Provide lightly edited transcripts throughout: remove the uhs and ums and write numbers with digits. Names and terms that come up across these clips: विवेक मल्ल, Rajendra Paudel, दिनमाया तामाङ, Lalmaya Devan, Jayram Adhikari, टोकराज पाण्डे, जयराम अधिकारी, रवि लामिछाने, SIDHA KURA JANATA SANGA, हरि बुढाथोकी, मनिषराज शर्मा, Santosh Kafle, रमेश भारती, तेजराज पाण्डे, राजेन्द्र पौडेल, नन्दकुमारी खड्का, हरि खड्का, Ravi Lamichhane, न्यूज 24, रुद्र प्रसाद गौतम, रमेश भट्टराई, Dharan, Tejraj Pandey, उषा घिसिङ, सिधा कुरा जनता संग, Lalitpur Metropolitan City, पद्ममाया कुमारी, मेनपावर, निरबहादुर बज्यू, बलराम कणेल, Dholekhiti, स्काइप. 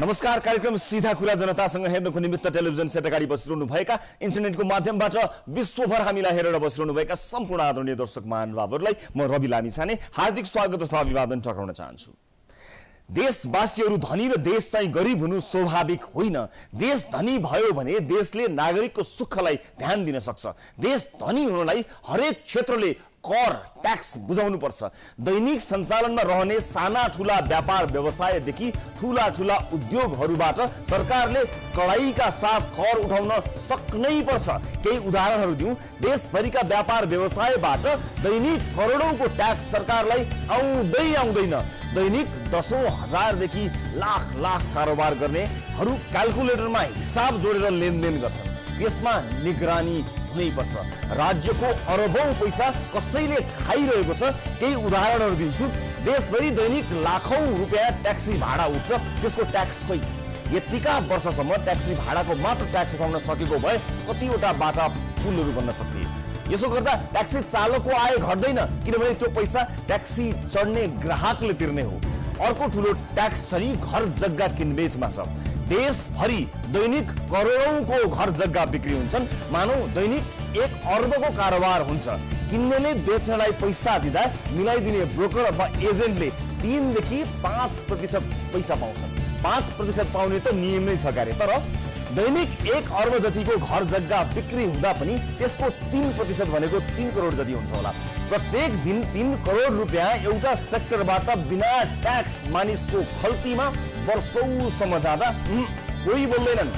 नमस्कार, कार्यक्रम सीधा कुरा जनतासँग हेर्नको निमित्त टेलिभिजन सेट अगाडि बसिरहनु भएका, इन्टरनेटको माध्यमबाट विश्वभर हामीलाई हेरेर बसिरहनु भएका सम्पूर्ण आदरणीय दर्शक महानुभावहरूलाई म रवि लामिछाने हार्दिक स्वागत तथा अभिवादन टक्राउन चाहन्छु। देशवासीहरू धनी र देश चाहिँ गरीब हुनु स्वाभाविक होइन। देश धनी भयो भने देशले नागरिकको सुखलाई ध्यान दिन सक्छ। देश धनी हुनलाई हरेक क्षेत्रले कर टैक्स बुझाउनु पर्छ। दैनिक सञ्चालनमा रहने साना ठूला व्यापार व्यवसायदेखि ठूला ठूला उद्योगहरूबाट सरकारले कडाईका साथ कर उठाउन सक्नै पर्छ। केही उदाहरणहरू दिउँ। देशभरिका व्यापार व्यवसायबाट दैनिक करोडौंको टैक्स सरकारलाई आउँदै आउँदैन। दैनिक दसौं हजारदेखि लाख लाख कारोबार गर्नेहरू क्याल्कुलेटरमा हिसाब जोडेर लेनदेन गर्छन्। यसमा निगरानी हुनै पर्छ। राज्यको अरबौं पैसा कसैले खाइरहेको छ। केही उदाहरणहरू दिन्छु। देशभरि दैनिक लाखौं रुपैयाँ ट्याक्सी भाडा उठ्छ। त्यसको ट्याक्स खोइ यतिका वर्षसम्म ट्याक्सी भाडाको मात्र ट्याक्स उठाउन सकेको भए कतिवटा बाटा पुलहरू बन्न सक्थे। यसो गर्दा ट्याक्सी चालकको आय घट्दैन, किनभने त्यो पैसा ट्याक्सी चढ्ने ग्राहकले तिर्ने हो। अर्को ठूलो ट्याक्स चाहिँ घर जग्गा किनबेचमा छ। देशभरि दैनिक करोडौंको घर जग्गा बिक्री हुन्छन्। मानौ दैनिक 1 अर्बको कारोबार हुन्छ। किन्नेले बेच्नलाई पैसा दिँदा मिलाइदिने ब्रोकर अथवा एजेन्टले 3 देखि 5% पैसा पाउँछन्। 5% पाउने त नियम नै छ गरे, तर दैनिक 1 अर्ब जतिको घर जग्गा बिक्री हुँदा पनि त्यसको 3% भनेको 3 करोड जति हुन्छ होला। प्रत्येक दिन 3 करोड रुपैयाँ एउटा सेक्टरबाट बिना ट्याक्स मानिसको खल्तीमा वर्षौंसम्म जाँदा कोही बोल्दैनन्।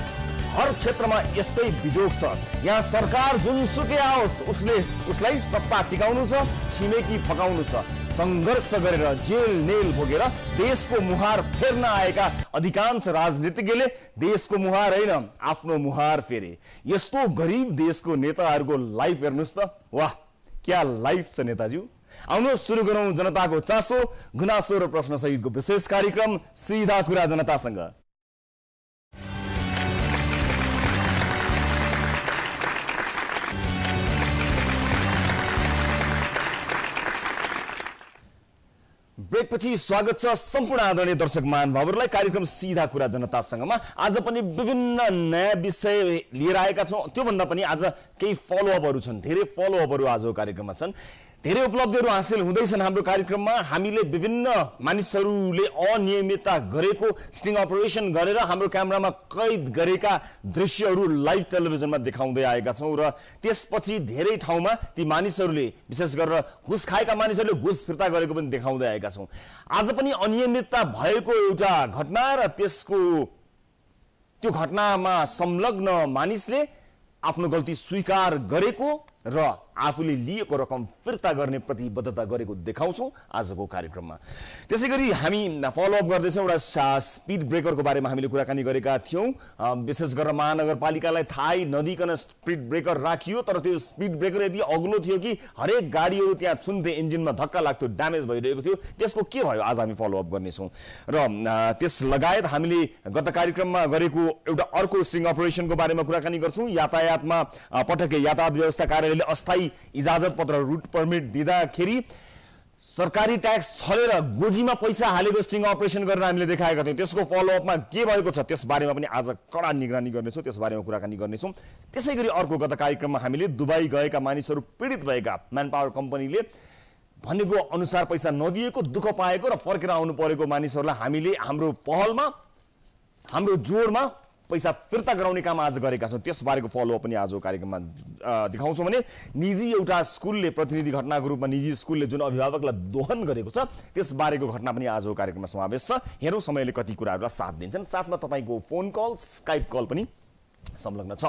हर क्षेत्रमा यस्तै बिजोग छ। यहाँ सरकार जुनसुकै आओस्, उसलाई सत्ता टिकाउनु छ, छिमेकी पकाउनु छ। संघर्ष गरेर जेल नेल भोगेर देशको मुहार फेर्न आएका अधिकांश राजनीतिज्ञले देशको मुहार हैन, आफ्नो मुहार फेरे। यस्तो गरीब देशको नेताहरूको लाइफ हेर्नुस् त। वाह, क्या लाइफ छ नेताज्यू। आउनु सुरु गरौं जनताको चासो, गुनासो र प्रश्न सहितको विशेष कार्यक्रम सीधा कुरा जनतासँग। ब्रेकपछि स्वागत छ सम्पूर्ण आदरणीय दर्शक महानुभावहरुलाई कार्यक्रम सीधा कुरा जनतासँगमा। आज पनि विभिन्न नयाँ विषय लिएर आएका छौं। त्यो भन्दा पनि आज केही फलोअपहरु छन्। धेरै फलोअपहरु आजको कार्यक्रममा छन्। धेरै उपलब्धिहरु हासिल हुँदैछन् हाम्रो कार्यक्रममा। हामीले विभिन्न मानिसहरूले अनियमितता गरेको स्टिङ अपरेसन गरेर हाम्रो क्यामेरामा कैद गरेका दृश्यहरू लाइभ टेलिभिजनमा देखाउँदै आएका छौं र त्यसपछि धेरै ठाउँमा ती मानिसहरूले, विशेष गरेर घुस खाएका मानिसहरूले घुस फिर्ता गरेको पनि देखाउँदै आएका छौं। आज पनि अनियमितता भएको एउटा घटना र त्यो घटनामा संलग्न मानिसले आफ्नो गल्ती स्वीकार गरेको र आफूले लिएको रकम फिर्ता गर्ने प्रतिबद्धता गरेको देखाउँछौं आजको कार्यक्रममा। त्यसैगरी हामी फलोअप गर्दैछौं एउटा स्पिड ब्रेकरको बारेमा। हामीले कुराकानी गरेका थियौं। विशेष गरेर महानगरपालिकालाई थाहै नदिकन स्पिड ब्रेकर राखियो, तर त्यो स्पिड ब्रेकर यदि अग्लो थियो कि हरेक गाडीहरू त्यहाँ छुन्थे, इन्जिनमा धक्का लाग्थ्यो, ड्यामेज भइरहेको थियो। त्यसको के भयो आज हामी फलोअप गर्नेछौं। र त्यस लगायत हामीले गत कार्यक्रममा गरेको एउटा अर्को स्टिङ अपरेसनको बारेमा कुराकानी गर्छौं। यातायातमा पटक्कै यातायात व्यवस्था कार्यालयले अस्थायी इजाजत पत्र रूट पर्मिट दिँदाखेरि सरकारी ट्याक्स छलेर गोजीमा पैसा हालेको स्टिङ अपरेसन गरेर हामीले देखाएका थियौँ। त्यसको फलोअपमा के भएको छ त्यस बारेमा पनि आज कडा निगरानी गर्नेछौँ, त्यस बारेमा कुराकानी गर्नेछौँ। त्यसैगरी अर्को गत कार्यक्रममा हामीले दुबई गएका मानिसहरू पीडित भएका, म्यानपावर कम्पनीले भनेको अनुसार पैसा नदिएको, दुःख पाएको र फर्केर आउनु परेको मानिसहरूलाई हामीले हाम्रो पहलमा, हाम्रो जोडमा पैसा फिर्ता गराउने काम आज गरेका छौँ। त्यसबारेको फलोअप पनि आजको कार्यक्रममा देखाउँछौँ। भने निजी एउटा स्कुलले प्रतिनिधि घटनाको रूपमा निजी स्कुलले जुन अभिभावकलाई दोहन गरेको छ त्यसबारेको घटना पनि आजको कार्यक्रममा समावेश छ। हेरौँ समयले कति कुराहरूलाई साथ दिन्छन्। साथमा तपाईँको फोन कल, स्काइप कल पनि संलग्न छ।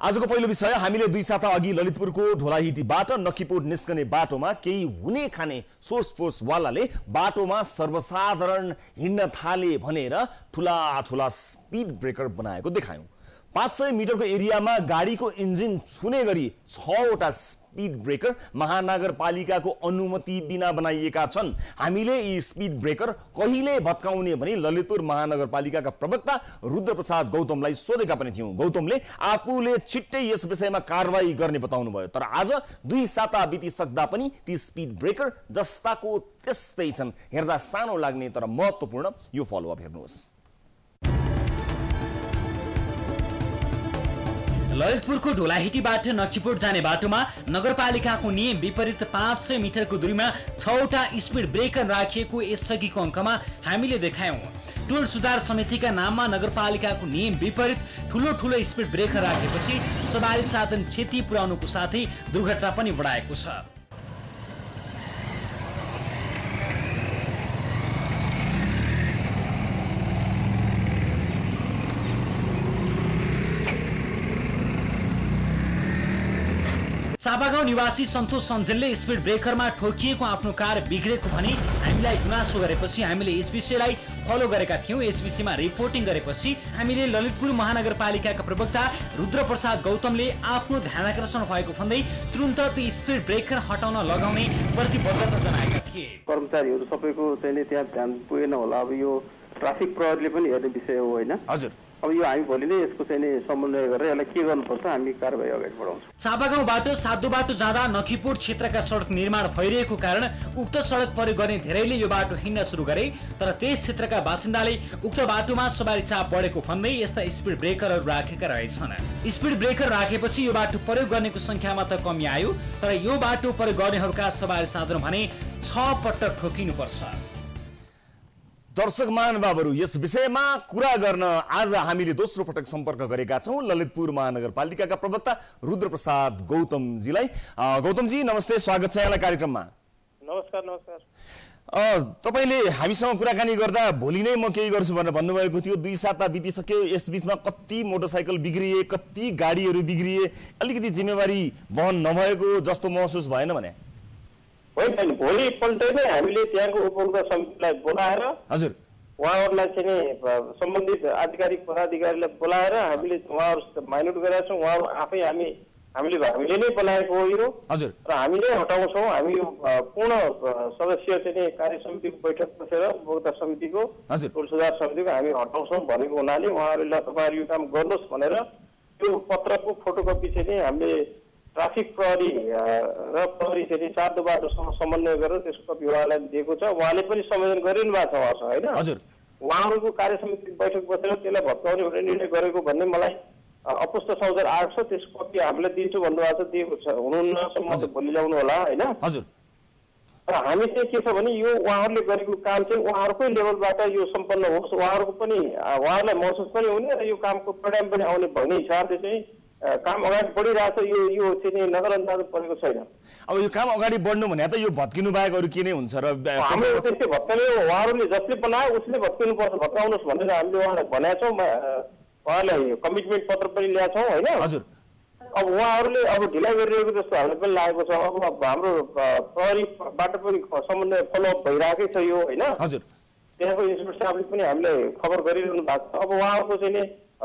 आजको पहिलो विषय, हामीले 2 साता अघि ललितपुरको ढोलाहिटीबाट नक्खीपुर निस्कने बाटोमा केही हुने खाने सोर्सफोर्सवालाले बाटोमा सर्वसाधारण हिँड्न थाले भनेर ठुला ठुला स्पिड ब्रेकर बनाएको देखायौँ। 500 मिटरको एरियामा गाडीको इन्जिन छुने गरी 6 वटा स्पिड ब्रेकर महानगरपालिकाको अनुमति बिना बनाइएका छन्। हामीले यी स्पिड ब्रेकर कहिले भत्काउने भनी ललितपुर महानगरपालिकाका प्रवक्ता रुद्र प्रसाद गौतमलाई सोधेका पनि थियौँ। गौतमले आफूले छिट्टै यस विषयमा कारवाही गर्ने बताउनु भयो, तर आज 2 साता बितिसक्दा पनि ती स्पिड ब्रेकर जस्ताको त्यस्तै छन्। हेर्दा सानो लाग्ने तर महत्त्वपूर्ण यो फलोअप हेर्नुहोस्। ललितपुरको ढोलाहिटीबाट नक्सीपुर जाने बाटोमा नगरपालिकाको नियम विपरीत 500 मिटरको दूरीमा 6 वटा स्पिड ब्रेकर राखिएको यसअघिको अङ्कमा हामीले देखायौं। टोल सुधार समितिका नाममा नगरपालिकाको नियम विपरीत ठूलो ठूलो स्पिड ब्रेकर राखेपछि सवारी साधन क्षति पुर्याउनुको साथै दुर्घटना पनि बढाएको छ। चापागाउँ निवासी सन्तोष सञ्जेलले स्पिड ब्रेकरमा ठोकिएको आफ्नो कार बिग्रेको भनी हामीलाई गुनासो गरेपछि हामीले यस विषयलाई फलो गरेका थियौं। यस विषयमा रिपोर्टिङ गरेपछि हामीले ललितपुर महानगरपालिकाका प्रवक्ता रुद्र प्रसाद गौतमले आफ्नो ध्यानकर्षण भएको भन्दै तुरुन्त ती स्पिड ब्रेकर हटाउन लगाउने प्रतिबद्धता जनाएका थिए। कर्मचारीहरू सबैको चाहिँ त्यहाँ ध्यान पुगेन होला। अब यो ट्राफिक प्रहरीले पनि हेर्ने विषय हो हैन? हजुर। अब यो हामी भोलि नै यसको चाहिँ समन्वय गरेर यसलाई के गर्नुपर्छ हामी कारबाही अगाडि बढाउँछौँ। चापागाउँबाट साधु बाटो जाँदा नक्कीपुर क्षेत्रका सडक निर्माण भइरहेको कारण उक्त सडक प्रयोग गर्ने धेरैले यो बाटो हिँड्न सुरु गरे, तर त्यस क्षेत्रका बासिन्दाले उक्त बाटोमा सवारी चाप बढेको भन्दै यस्ता स्पिड ब्रेकरहरू राखेका रहेछन्। स्पिड ब्रेकर राखेपछि यो बाटो प्रयोग गर्नेको संख्यामा त कमी आयो, तर यो बाटो प्रयोग गर्नेहरूका सवारी साधन भने 6 पटक ठोकिनुपर्छ। दर्शक महानुभावहरू, यस विषयमा कुरा गर्न आज हामीले दोस्रो पटक सम्पर्क गरेका छौं ललितपुर महानगरपालिकाका प्रवक्ता रुद्रप्रसाद गौतमजीलाई। गौतमजी नमस्ते, स्वागत छ यहाँलाई कार्यक्रममा। नमस्कार नमस्कार। तपाईले हामीसँग कुराकानी गर्दा भोलि नै म केही गर्छु भनेर भन्नुभएको थियो। 2 साता बितिसक्यो, यस बीचमा कति मोटरसाइकल बिग्रिए, कति गाडीहरू बिग्रिए, अलिकति जिम्मेवारी वहन नभएको जस्तो महसुस भएन भने? होइन, भोलि पल्ट नै हामीले त्यहाँको उपभोक्ता समितिलाई बोलाएर हजुर उहाँहरूलाई चाहिँ सम्बन्धित आधिकारिक पदाधिकारीलाई बोलाएर हामीले उहाँहरू माइनोट गरेका छौँ। उहाँहरू आफै हामीले नै बोलाएको हो यो हजुर, र हामीले हटाउँछौँ। हामी पूर्ण सदस्य चाहिँ कार्य समितिको बैठक बसेर उपभोक्ता समितिको टोल सुधार समितिको हामी हटाउँछौँ भनेको हुनाले उहाँहरूलाई तपाईँहरू यो काम गर्नुहोस् भनेर त्यो पत्रको फोटोकपी चाहिँ हामीले ट्राफिक प्रहरी र प्रहरी चाहिँ साधु बाटोसँग समन्वय गरेर त्यसको विभागलाई दिएको छ। उहाँले पनि सम्बोधन गरिरहनु भएको छ उहाँसँग होइन हजुर। उहाँहरूको कार्य समिति बैठक बसेर त्यसलाई भत्काउने हुने निर्णय गरेको भन्ने मलाई अपुष्ट सौदर आएको छ। त्यसको कपी हामीलाई दिन्छु भन्नुभएको छ, दिएको छ हुनुहुन्नसम्म चाहिँ भोलि ल्याउनु होला होइन हजुर। र हामी चाहिँ के छ भने यो उहाँहरूले गरेको काम चाहिँ उहाँहरूकै लेभलबाट यो सम्पन्न होस्, उहाँहरूको पनि उहाँहरूलाई महसुस पनि हुने र यो कामको परिणाम पनि आउने भन्ने हिसाबले चाहिँ काम अगाडि बढिरहेको छ। यो चाहिँ नगरअन्दाज परेको छैन। अब यो काम अगाडि बढ्नु भने त यो भत्किनु बाहेक अरू के नै हुन्छ र हाम्रो त्यस्तै भत्काउने उहाँहरूले जसले बनायो उसले भत्किनुपर्छ, भत्काउनुहोस् भनेर हामीले उहाँलाई भनेका छौँ। उहाँलाई कमिटमेन्ट पत्र पनि ल्याएको छौँ होइन हजुर। अब उहाँहरूले अब ढिलाइ गरिरहेको जस्तो हामीलाई पनि लागेको छ। अब हाम्रो प्रहरीबाट पनि समन्वय फलोअप भइरहेकै छ यो होइन हजुर। त्यहाँको इन्स्पेक्टर साहबले पनि हामीलाई खबर गरिरहनु भएको छ। अब उहाँहरूको चाहिँ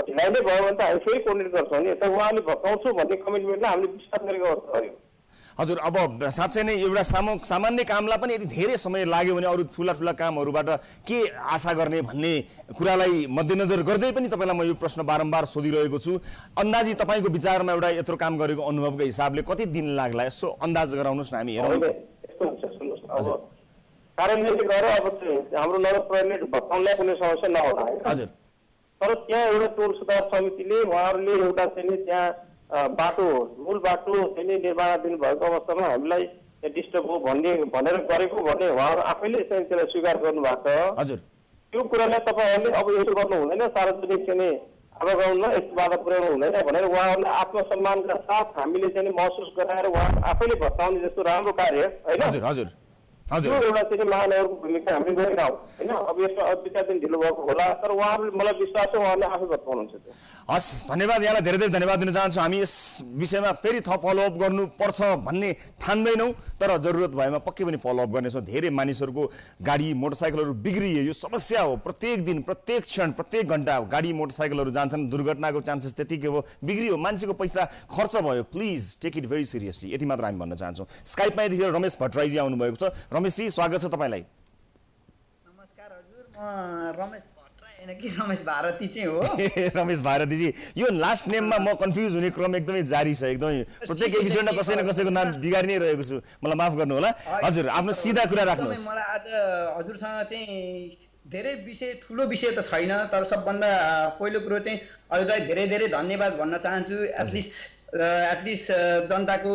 ढिलाइ नै भयो भने त हामी फेरि कोर्डिनेट गर्छौँ नि, तर उहाँले भत्काउँछु भन्ने कमिटमेन्टलाई हामीले विश्वास गरेको अवस्था गऱ्यौँ हजुर। अब साँच्चै नै एउटा सामान्य कामलाई पनि यदि धेरै समय लाग्यो भने अरू ठुला ठुला कामहरूबाट के आशा गर्ने भन्ने कुरालाई मध्यनजर गर्दै पनि तपाईँलाई म यो प्रश्न बारम्बार सोधिरहेको छु। अन्दाजी तपाईँको विचारमा एउटा यत्रो काम गरेको अनुभवको हिसाबले कति दिन लाग्ला, यसो अन्दाज गराउनुहोस् न, हामी हेरौँ। यस्तो हुन्छ सुन्नुहोस्, अब कार्यान्वयनले गएर अब हाम्रो नगर प्रहरीले भत्काउनलाई कुनै समस्या नहोला हजुर। तर त्यहाँ एउटा टोल सुधार समितिले उहाँहरूले एउटा चाहिँ त्यहाँ बाटो मूल बाटो चाहिँ निर्माणाधीन भएको अवस्थामा हामीलाई डिस्टर्ब हो भन्ने भनेर गरेको भने उहाँहरू आफैले चाहिँ त्यसलाई स्वीकार गर्नुभएको छ हजुर। त्यो कुरालाई तपाईँहरूले अब यसो गर्नु हुँदैन, सार्वजनिक चाहिँ आवागमनमा यस्तो बाधा पुर्याउनु हुँदैन भनेर उहाँहरूले आत्मसम्मानका साथ हामीले चाहिँ महसुस गराएर उहाँहरू आफैले भत्काउने जस्तो राम्रो कार्य होइन हजुर हजुर हजुर। एउटा चाहिँ महानगरको भूमिका हामीले गरेका हौँ होइन। अब यसमा 2-4 दिन ढिलो भएको होला, तर उहाँहरूले मलाई विश्वास छ उहाँहरूले आफै बताउनुहुन्छ। हस्, धन्यवाद, यहाँलाई धेरै धेरै धन्यवाद दिन चाहन्छु। हामी यस विषयमा फेरि थप फलोअप गर्नुपर्छ भन्ने ठान्दैनौँ, तर जरुरत भएमा पक्कै पनि फलोअप गर्नेछौँ। धेरै मानिसहरूको गाडी मोटरसाइकलहरू बिग्रिए, यो समस्या हो। प्रत्येक दिन, प्रत्येक क्षण, प्रत्येक घन्टा गाडी मोटरसाइकलहरू जान्छन्, दुर्घटनाको चान्सेस त्यतिकै हो। बिग्रियो, मान्छेको पैसा खर्च भयो। Please take it very seriously, यति मात्र हामी भन्न चाहन्छौँ। स्काइपमा यतिखेर रमेश भट्टराईजी आउनुभएको छ। रमेशजी स्वागत छ तपाईँलाई। नमस्कार हजुर, म रमेश कि रमेश भारती चाहिँ हो। रमेश भारतीजी, यो लास्ट नेममा म कन्फ्युज हुने क्रम एकदमै जारी छ, एकदमै प्रत्येक एपिसोडमा कसै न कसैको नाम बिगारि नै रहेको छु, मलाई माफ गर्नु होला हजुर। आफ्नो सिधा कुरा राख्नुहोस्। मलाई आज हजुरसँग चाहिँ धेरै विषय ठुलो विषय त छैन तर सबभन्दा पहिलो कुरो चाहिँ हजुरलाई धेरै धेरै धन्यवाद भन्न चाहन्छु। एटलिस्ट जनताको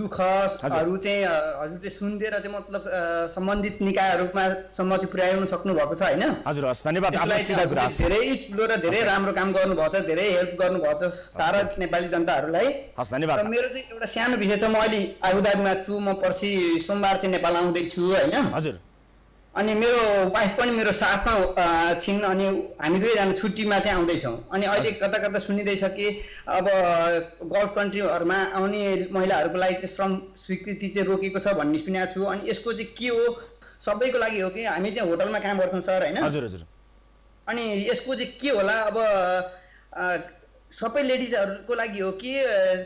दुःखहरु चाहिँ हजुरले सुन्दै र चाहिँ मतलब सम्बन्धित निकायहरुमा सम्म चाहिँ पुर्याउन सक्नु भएको छ हैन। हजुर हस् धन्यवाद। आफूलाई सिधा कुरा धेरै ठुलो र धेरै राम्रो काम गर्नु भएको छ, धेरै हेल्प गर्नु भएको छ सारा नेपाली जनताहरुलाई। हस् धन्यवाद। मेरो चाहिँ एउटा सानो विषय छ, म अहिले आबुधाबीमा छु, म पर्सी सोमबार चाहिँ नेपाल आउँदै छु हैन। हजुर अनि मेरो वाइफ पनि मेरो साथमा छिन्, अनि हामी दुईजना छुट्टीमा चाहिँ आउँदैछौँ। अनि अहिले कता कता सुनिदैछ कि अब गल्फ कन्ट्रीहरूमा आउने महिलाहरूको लागि चाहिँ श्रम स्वीकृति चाहिँ रोकेको छ भन्ने सुनेको छु। अनि यसको चाहिँ के हो, सबैको लागि हो कि? हामी चाहिँ होटलमा काम गर्छौँ सर हैन। हजुर हजुर। अनि यसको चाहिँ के होला, अब सबै लेडिजहरूको लागि हो कि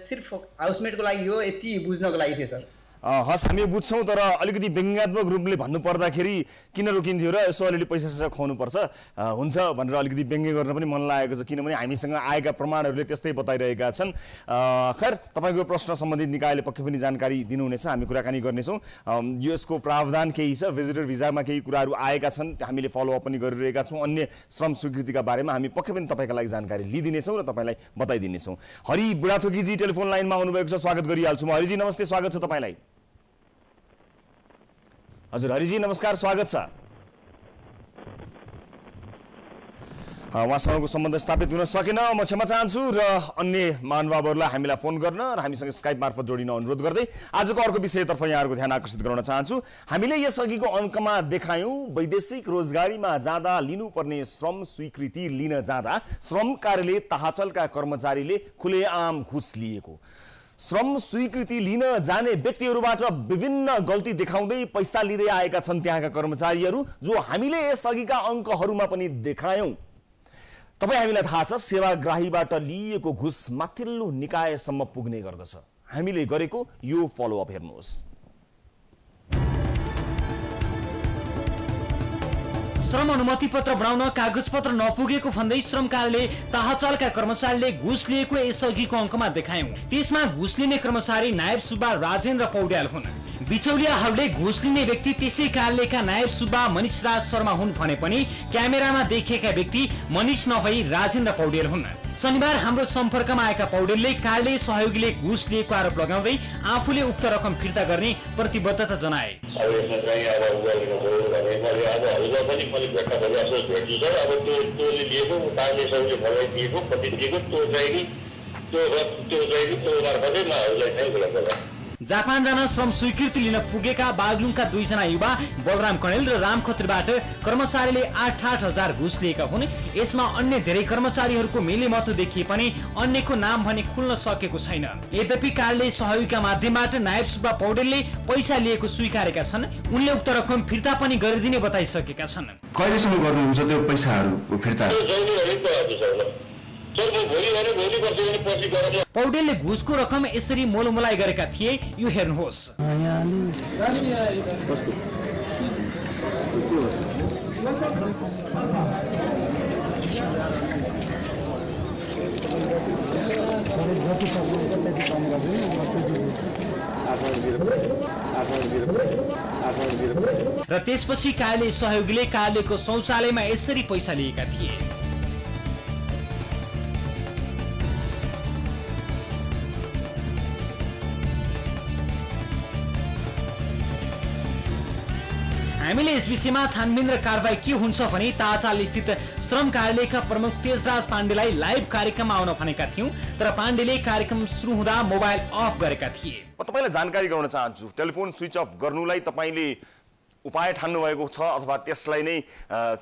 सिर्फ हाउसमेटको लागि हो, यति बुझ्नको लागि थियो सर। हस् हामी बुझ्छौँ तर अलिकति व्यङ्ग्यात्मक रूपले भन्नुपर्दाखेरि किन रोकिन्थ्यो र यसो अलिअलि पैसा खुवाउनुपर्छ हुन्छ भनेर अलिकति व्यङ्ग्य गर्न पनि मन लागेको छ, किनभने हामीसँग आएका प्रमाणहरूले त्यस्तै बताइरहेका छन्। खैर तपाईँको प्रश्न सम्बन्धित निकायले पक्कै पनि जानकारी दिनुहुनेछ, हामी कुराकानी गर्नेछौँ। यसको प्रावधान केही छ, भिजिटर भिजामा केही कुराहरू आएका छन्, हामीले फलोअप पनि गरिरहेका छौँ। अन्य श्रम स्वीकृतिका बारेमा हामी पक्कै पनि तपाईँका लागि जानकारी लिइदिनेछौँ र तपाईँलाई बताइदिनेछौँ। हरि बुढाथोकीजी टेलिफोन लाइनमा आउनुभएको छ, स्वागत गरिहाल्छु म। हरिजी नमस्ते, स्वागत छ तपाईँलाई। हजुर हरिजी नमस्कार, स्वागत छ। उहाँसँगको सम्बन्ध स्थापित हुन सकेन म क्षमा चाहन्छु र अन्य महानुभावहरूलाई हामीलाई फोन गर्न र हामीसँग स्काइप मार्फत जोडिन अनुरोध गर्दै आजको अर्को विषयतर्फ यहाँहरूको ध्यान आकर्षित गर्न चाहन्छु। हामीले यसअघिको अङ्कमा देखायौँ वैदेशिक रोजगारीमा जाँदा लिनुपर्ने श्रम स्वीकृति लिन जाँदा श्रम कार्यालय ताहाचलका कर्मचारीले खुलेआम घुस लिएको, श्रम स्वीकृति लिन जाने व्यक्तिहरूबाट विभिन्न गल्ती देखाउँदै पैसा लिँदै आएका छन् त्यहाँका कर्मचारीहरू, जो हामीले यसअघिका अङ्कहरूमा पनि देखायौँ। तपाई हामीलाई थाहा छ सेवाग्राहीबाट लिएको घुस माथिल्लो निकायसम्म पुग्ने गर्दछ। हामीले गरेको यो फलोअप हेर्नुहोस्। श्रम अनुमति पत्र बनाउन कागजपत्र नपुगेको भन्दै श्रम कार्यालय ताहाचलका कर्मचारीले घुस लिएको यसअघिको अङ्कमा देखायौँ। त्यसमा घुस लिने कर्मचारी नायब सुब्बा राजेन्द्र पौडेल हुन्। बिचौलियाहरूले घुस लिने व्यक्ति त्यसै कार्यालयका नायब सुब्बा मनिषराज शर्मा हुन् भने पनि क्यामेरामा देखिएका व्यक्ति मनिष नभई राजेन्द्र पौडेल हुन्। शनिबार हाम्रो सम्पर्कमा आएका पौडेलले कार्यालय सहयोगीले घुस लिएको आरोप लगाउँदै आफूले उक्त रकम फिर्ता गर्ने प्रतिबद्धता जनाए। जापान जान श्रम स्वीकृति लिन पुगेका बागलुङका दुईजना युवा बलराम कणेल र राम खत्रीबाट कर्मचारीले 8-8 हजार घुस लिएका हुन्। यसमा अन्य धेरै कर्मचारीहरूको मेलेमत देखिए पनि अन्यको नाम भने खुल्न सकेको छैन। यद्यपि कार्यालय सहयोगीका माध्यमबाट नायब सुब्बा पौडेलले पैसा लिएको स्वीकारेका छन्, उनले उक्त रकम फिर्ता पनि गरिदिने बताइसकेका छन्। कहिलेसम्म गर्नुहुन्छ त्यो पैसाहरूको फिर्ता? पौडेलले घुसको रकम यसरी मोलमोलाई गरेका थिए, यो हेर्नुहोस्। र त्यसपछि कार्यालय सहयोगीले कार्यालयको शौचालयमा यसरी पैसा लिएका थिए। हामीले यस विषयमा छानबिन र कारवाही के हुन्छ भने ताचाल स्थित श्रम कार्यालयका प्रमुख तेजराज पाण्डेलाई लाइभ कार्यक्रममा आउन भनेका थियौँ, तर पाण्डेले कार्यक्रम सुरु हुँदा मोबाइल अफ गरेका थिए। म तपाईँलाई जानकारी गराउन चाहन्छु, टेलिफोन स्विच अफ गर्नुलाई तपाईँले उपाय ठान्नुभएको छ अथवा त्यसलाई नै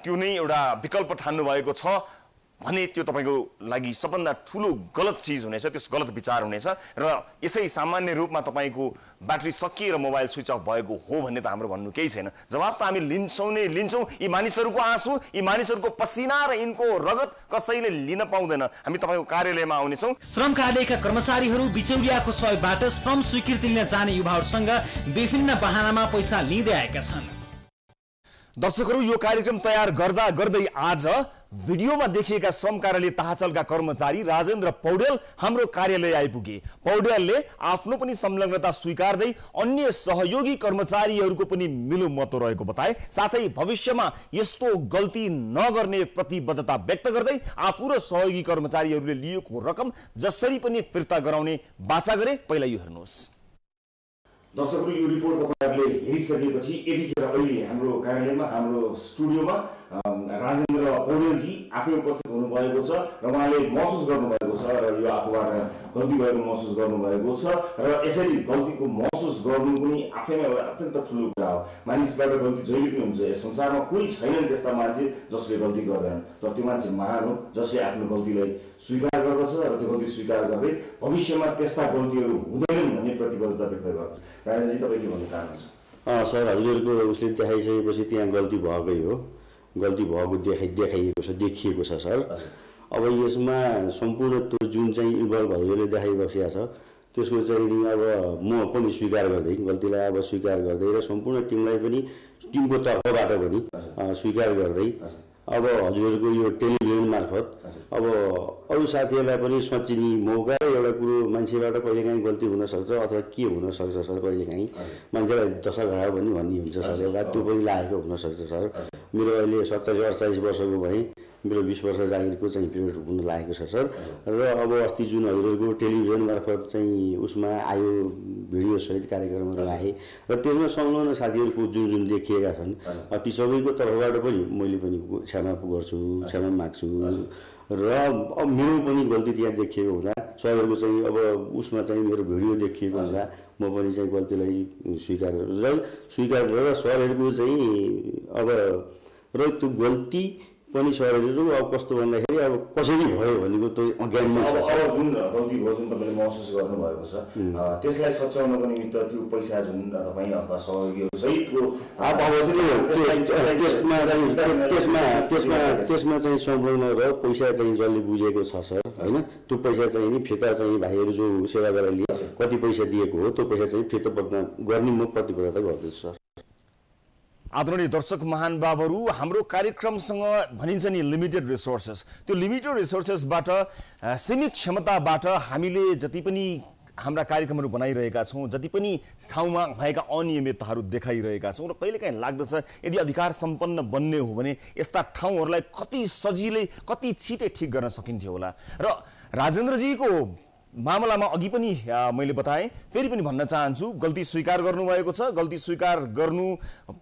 त्यो नै एउटा विकल्प ठान्नुभएको छ भने त्यो तपाईँको लागि सबभन्दा ठुलो गलत चिज हुनेछ, त्यस गलत विचार हुनेछ। र यसै सामान्य रूपमा तपाईँको ब्याट्री सकिएर मोबाइल स्विच अफ भएको हो भन्ने त हाम्रो भन्नु केही छैन। जवाब त हामी लिन्छौँ नै लिन्छौँ। यी मानिसहरूको आँसु, यी मानिसहरूको पसिना र यिनको रगत कसैले लिन पाउँदैन। हामी तपाईँको कार्यालयमा आउनेछौँ। श्रम कार्यालयका कर्मचारीहरू बिचौलियाको सहयोगबाट श्रम स्वीकृति लिन जाने युवाहरूसँग विभिन्न बहानामा पैसा लिँदै आएका छन्। दर्शकहरु यो कार्यक्रम तयार गर्दा गर्दै आज भिडियोमा देखिएका श्रम कार्यालय ताहाचलका कर्मचारी राजेन्द्र पौडेल हाम्रो कार्यालय आइपुगे। पौडेलले आफ्नो पनि संलग्नता स्वीकार्दै अन्य सहयोगी कर्मचारीहरुको पनि मिलोमतो रहेको बताए, साथै भविष्यमा यस्तो गल्ती नगर्ने प्रतिबद्धता व्यक्त गर्दै आफू र सहयोगी कर्मचारीहरुले लिएको रकम जसरी पनि फिर्ता गराउने वाचा गरे। पहिला यो हेर्नुहोस्। दर्शकहरु यो रिपोर्ट तपाईहरुले हेरिसकेपछि यतिखेर अहिले हाम्रो कार्यालयमा हाम्रो स्टुडियोमा राजेन्द्र पौडेलजी आफै उपस्थित हुनुभएको छ र उहाँले महसुस गर्नुभएको छ र यो आफूबाट गल्ती भएको महसुस गर्नुभएको छ र यसरी गल्तीको महसुस गर्नु पनि आफैमा एउटा अत्यन्त ठुलो कुरा हो। मानिसबाट गल्ती जहिले पनि हुन्छ, यस संसारमा कोही छैनन् त्यस्ता मान्छे जसले गल्ती गर्दैनन्, तर त्यो मान्छे महान हो जसले आफ्नो गल्तीलाई स्वीकार गर्दछ र त्यो गल्ती स्वीकार गर्दै भविष्यमा त्यस्ता गल्तीहरू हुँदैनन् भन्ने प्रतिबद्धता व्यक्त गर्छ। राजेन्द्रजी तपाईँ के भन्न चाहनुहुन्छ? सर हजुरको उसले देखाइसकेपछि त्यहाँ गल्ती भएकै हो, गल्ती भएको देखिएको छ सर। अब यसमा सम्पूर्ण त्यो जुन चाहिँ इन्भल्भ हजुरले देखाइबक्सिया छ त्यसको चाहिँ अब म पनि स्वीकार गर्दै गल्तीलाई अब स्वीकार गर्दै र सम्पूर्ण टिमलाई पनि टिमको तर्फबाट पनि स्वीकार गर्दै अब हजुरहरूको यो टेलिभिजन मार्फत अब अरू साथीहरूलाई पनि सोच्ने मौका र एउटा कुरो मान्छेबाट कहिलेकाहीँ गल्ती हुनसक्छ अथवा के हुनसक्छ सर, कहिलेकाहीँ मान्छेलाई दशा घरायो भन्ने हुन्छ सर, एउटा त्यो पनि लागेको हुनसक्छ सर। मेरो अहिले 47-48 वर्षको भएँ, मेरो 20 वर्ष जागिरको चाहिँ पिरियड हुन लागेको छ सर। र अब अस्ति जुन हजुरहरूको टेलिभिजन मार्फत चाहिँ उसमा आयो भिडियो सहित कार्यक्रमहरू राखेँ र त्यसमा संलग्न साथीहरूको जुन जुन देखिएका छन् ती सबैको तर्फबाट पनि मैले पनि क्षमा गर्छु, क्षमा माग्छु र अब मेरो पनि गल्ती त्यहाँ देखिएको हुँदा सबैको चाहिँ अब उसमा चाहिँ मेरो भिडियो देखिएको हुँदा म पनि चाहिँ गल्तीलाई स्वीकार गरेर सरहरूको चाहिँ अब र त्यो गल्ती पनि सरहरू अब कस्तो भन्दाखेरि अब कसरी भयो भनेको त्यो अज्ञानमा छ। अब जुन गल्ती भयो जुन तपाईँले महसुस गर्नुभएको छ त्यसलाई सच्याउनको निमित्त त्यो पैसा जुन तपाईँ अथवा सहयोगीहरू सहितको त्यसमा चाहिँ सम्पूर्ण र पैसा चाहिँ जसले बुझेको छ सर हैन, त्यो पैसा चाहिँ नि फिर्ता चाहिँ भाइहरू जो सेवा गरेर लिए कति पैसा दिएको हो त्यो पैसा चाहिँ फिर्ता गर्ने म प्रतिबद्धता गर्दैछु सर। आदरणीय दर्शक महानुभावहरु, हाम्रो कार्यक्रमसँग भनिन्छ नि लिमिटेड रिसोर्सेस, त्यो लिमिटेड रिसोर्सेसबाट सीमित क्षमताबाट हामीले जति पनि हाम्रा कार्यक्रमहरू बनाइरहेका छौं, जति पनि ठाउँमा भएका अनियमितताहरू देखाइरहेका छौं र कहिलेकाहीँ लाग्दछ यदि अधिकार सम्पन्न बन्ने हो भने यस्ता ठाउँहरूलाई कति सजिलै कति छिटै ठिक गर्न सकिन्थ्यो होला। र राजेन्द्रजीको मामलामा अघि पनि मैले बताएँ, फेरि पनि भन्न चाहन्छु गल्ती स्वीकार गर्नुभएको छ। गल्ती स्वीकार गर्नु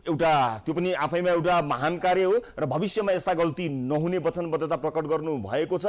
एउटा त्यो पनि आफैमा एउटा महान कार्य हो र भविष्यमा यस्ता गल्ती नहुने वचनबद्धता प्रकट गर्नुभएको छ।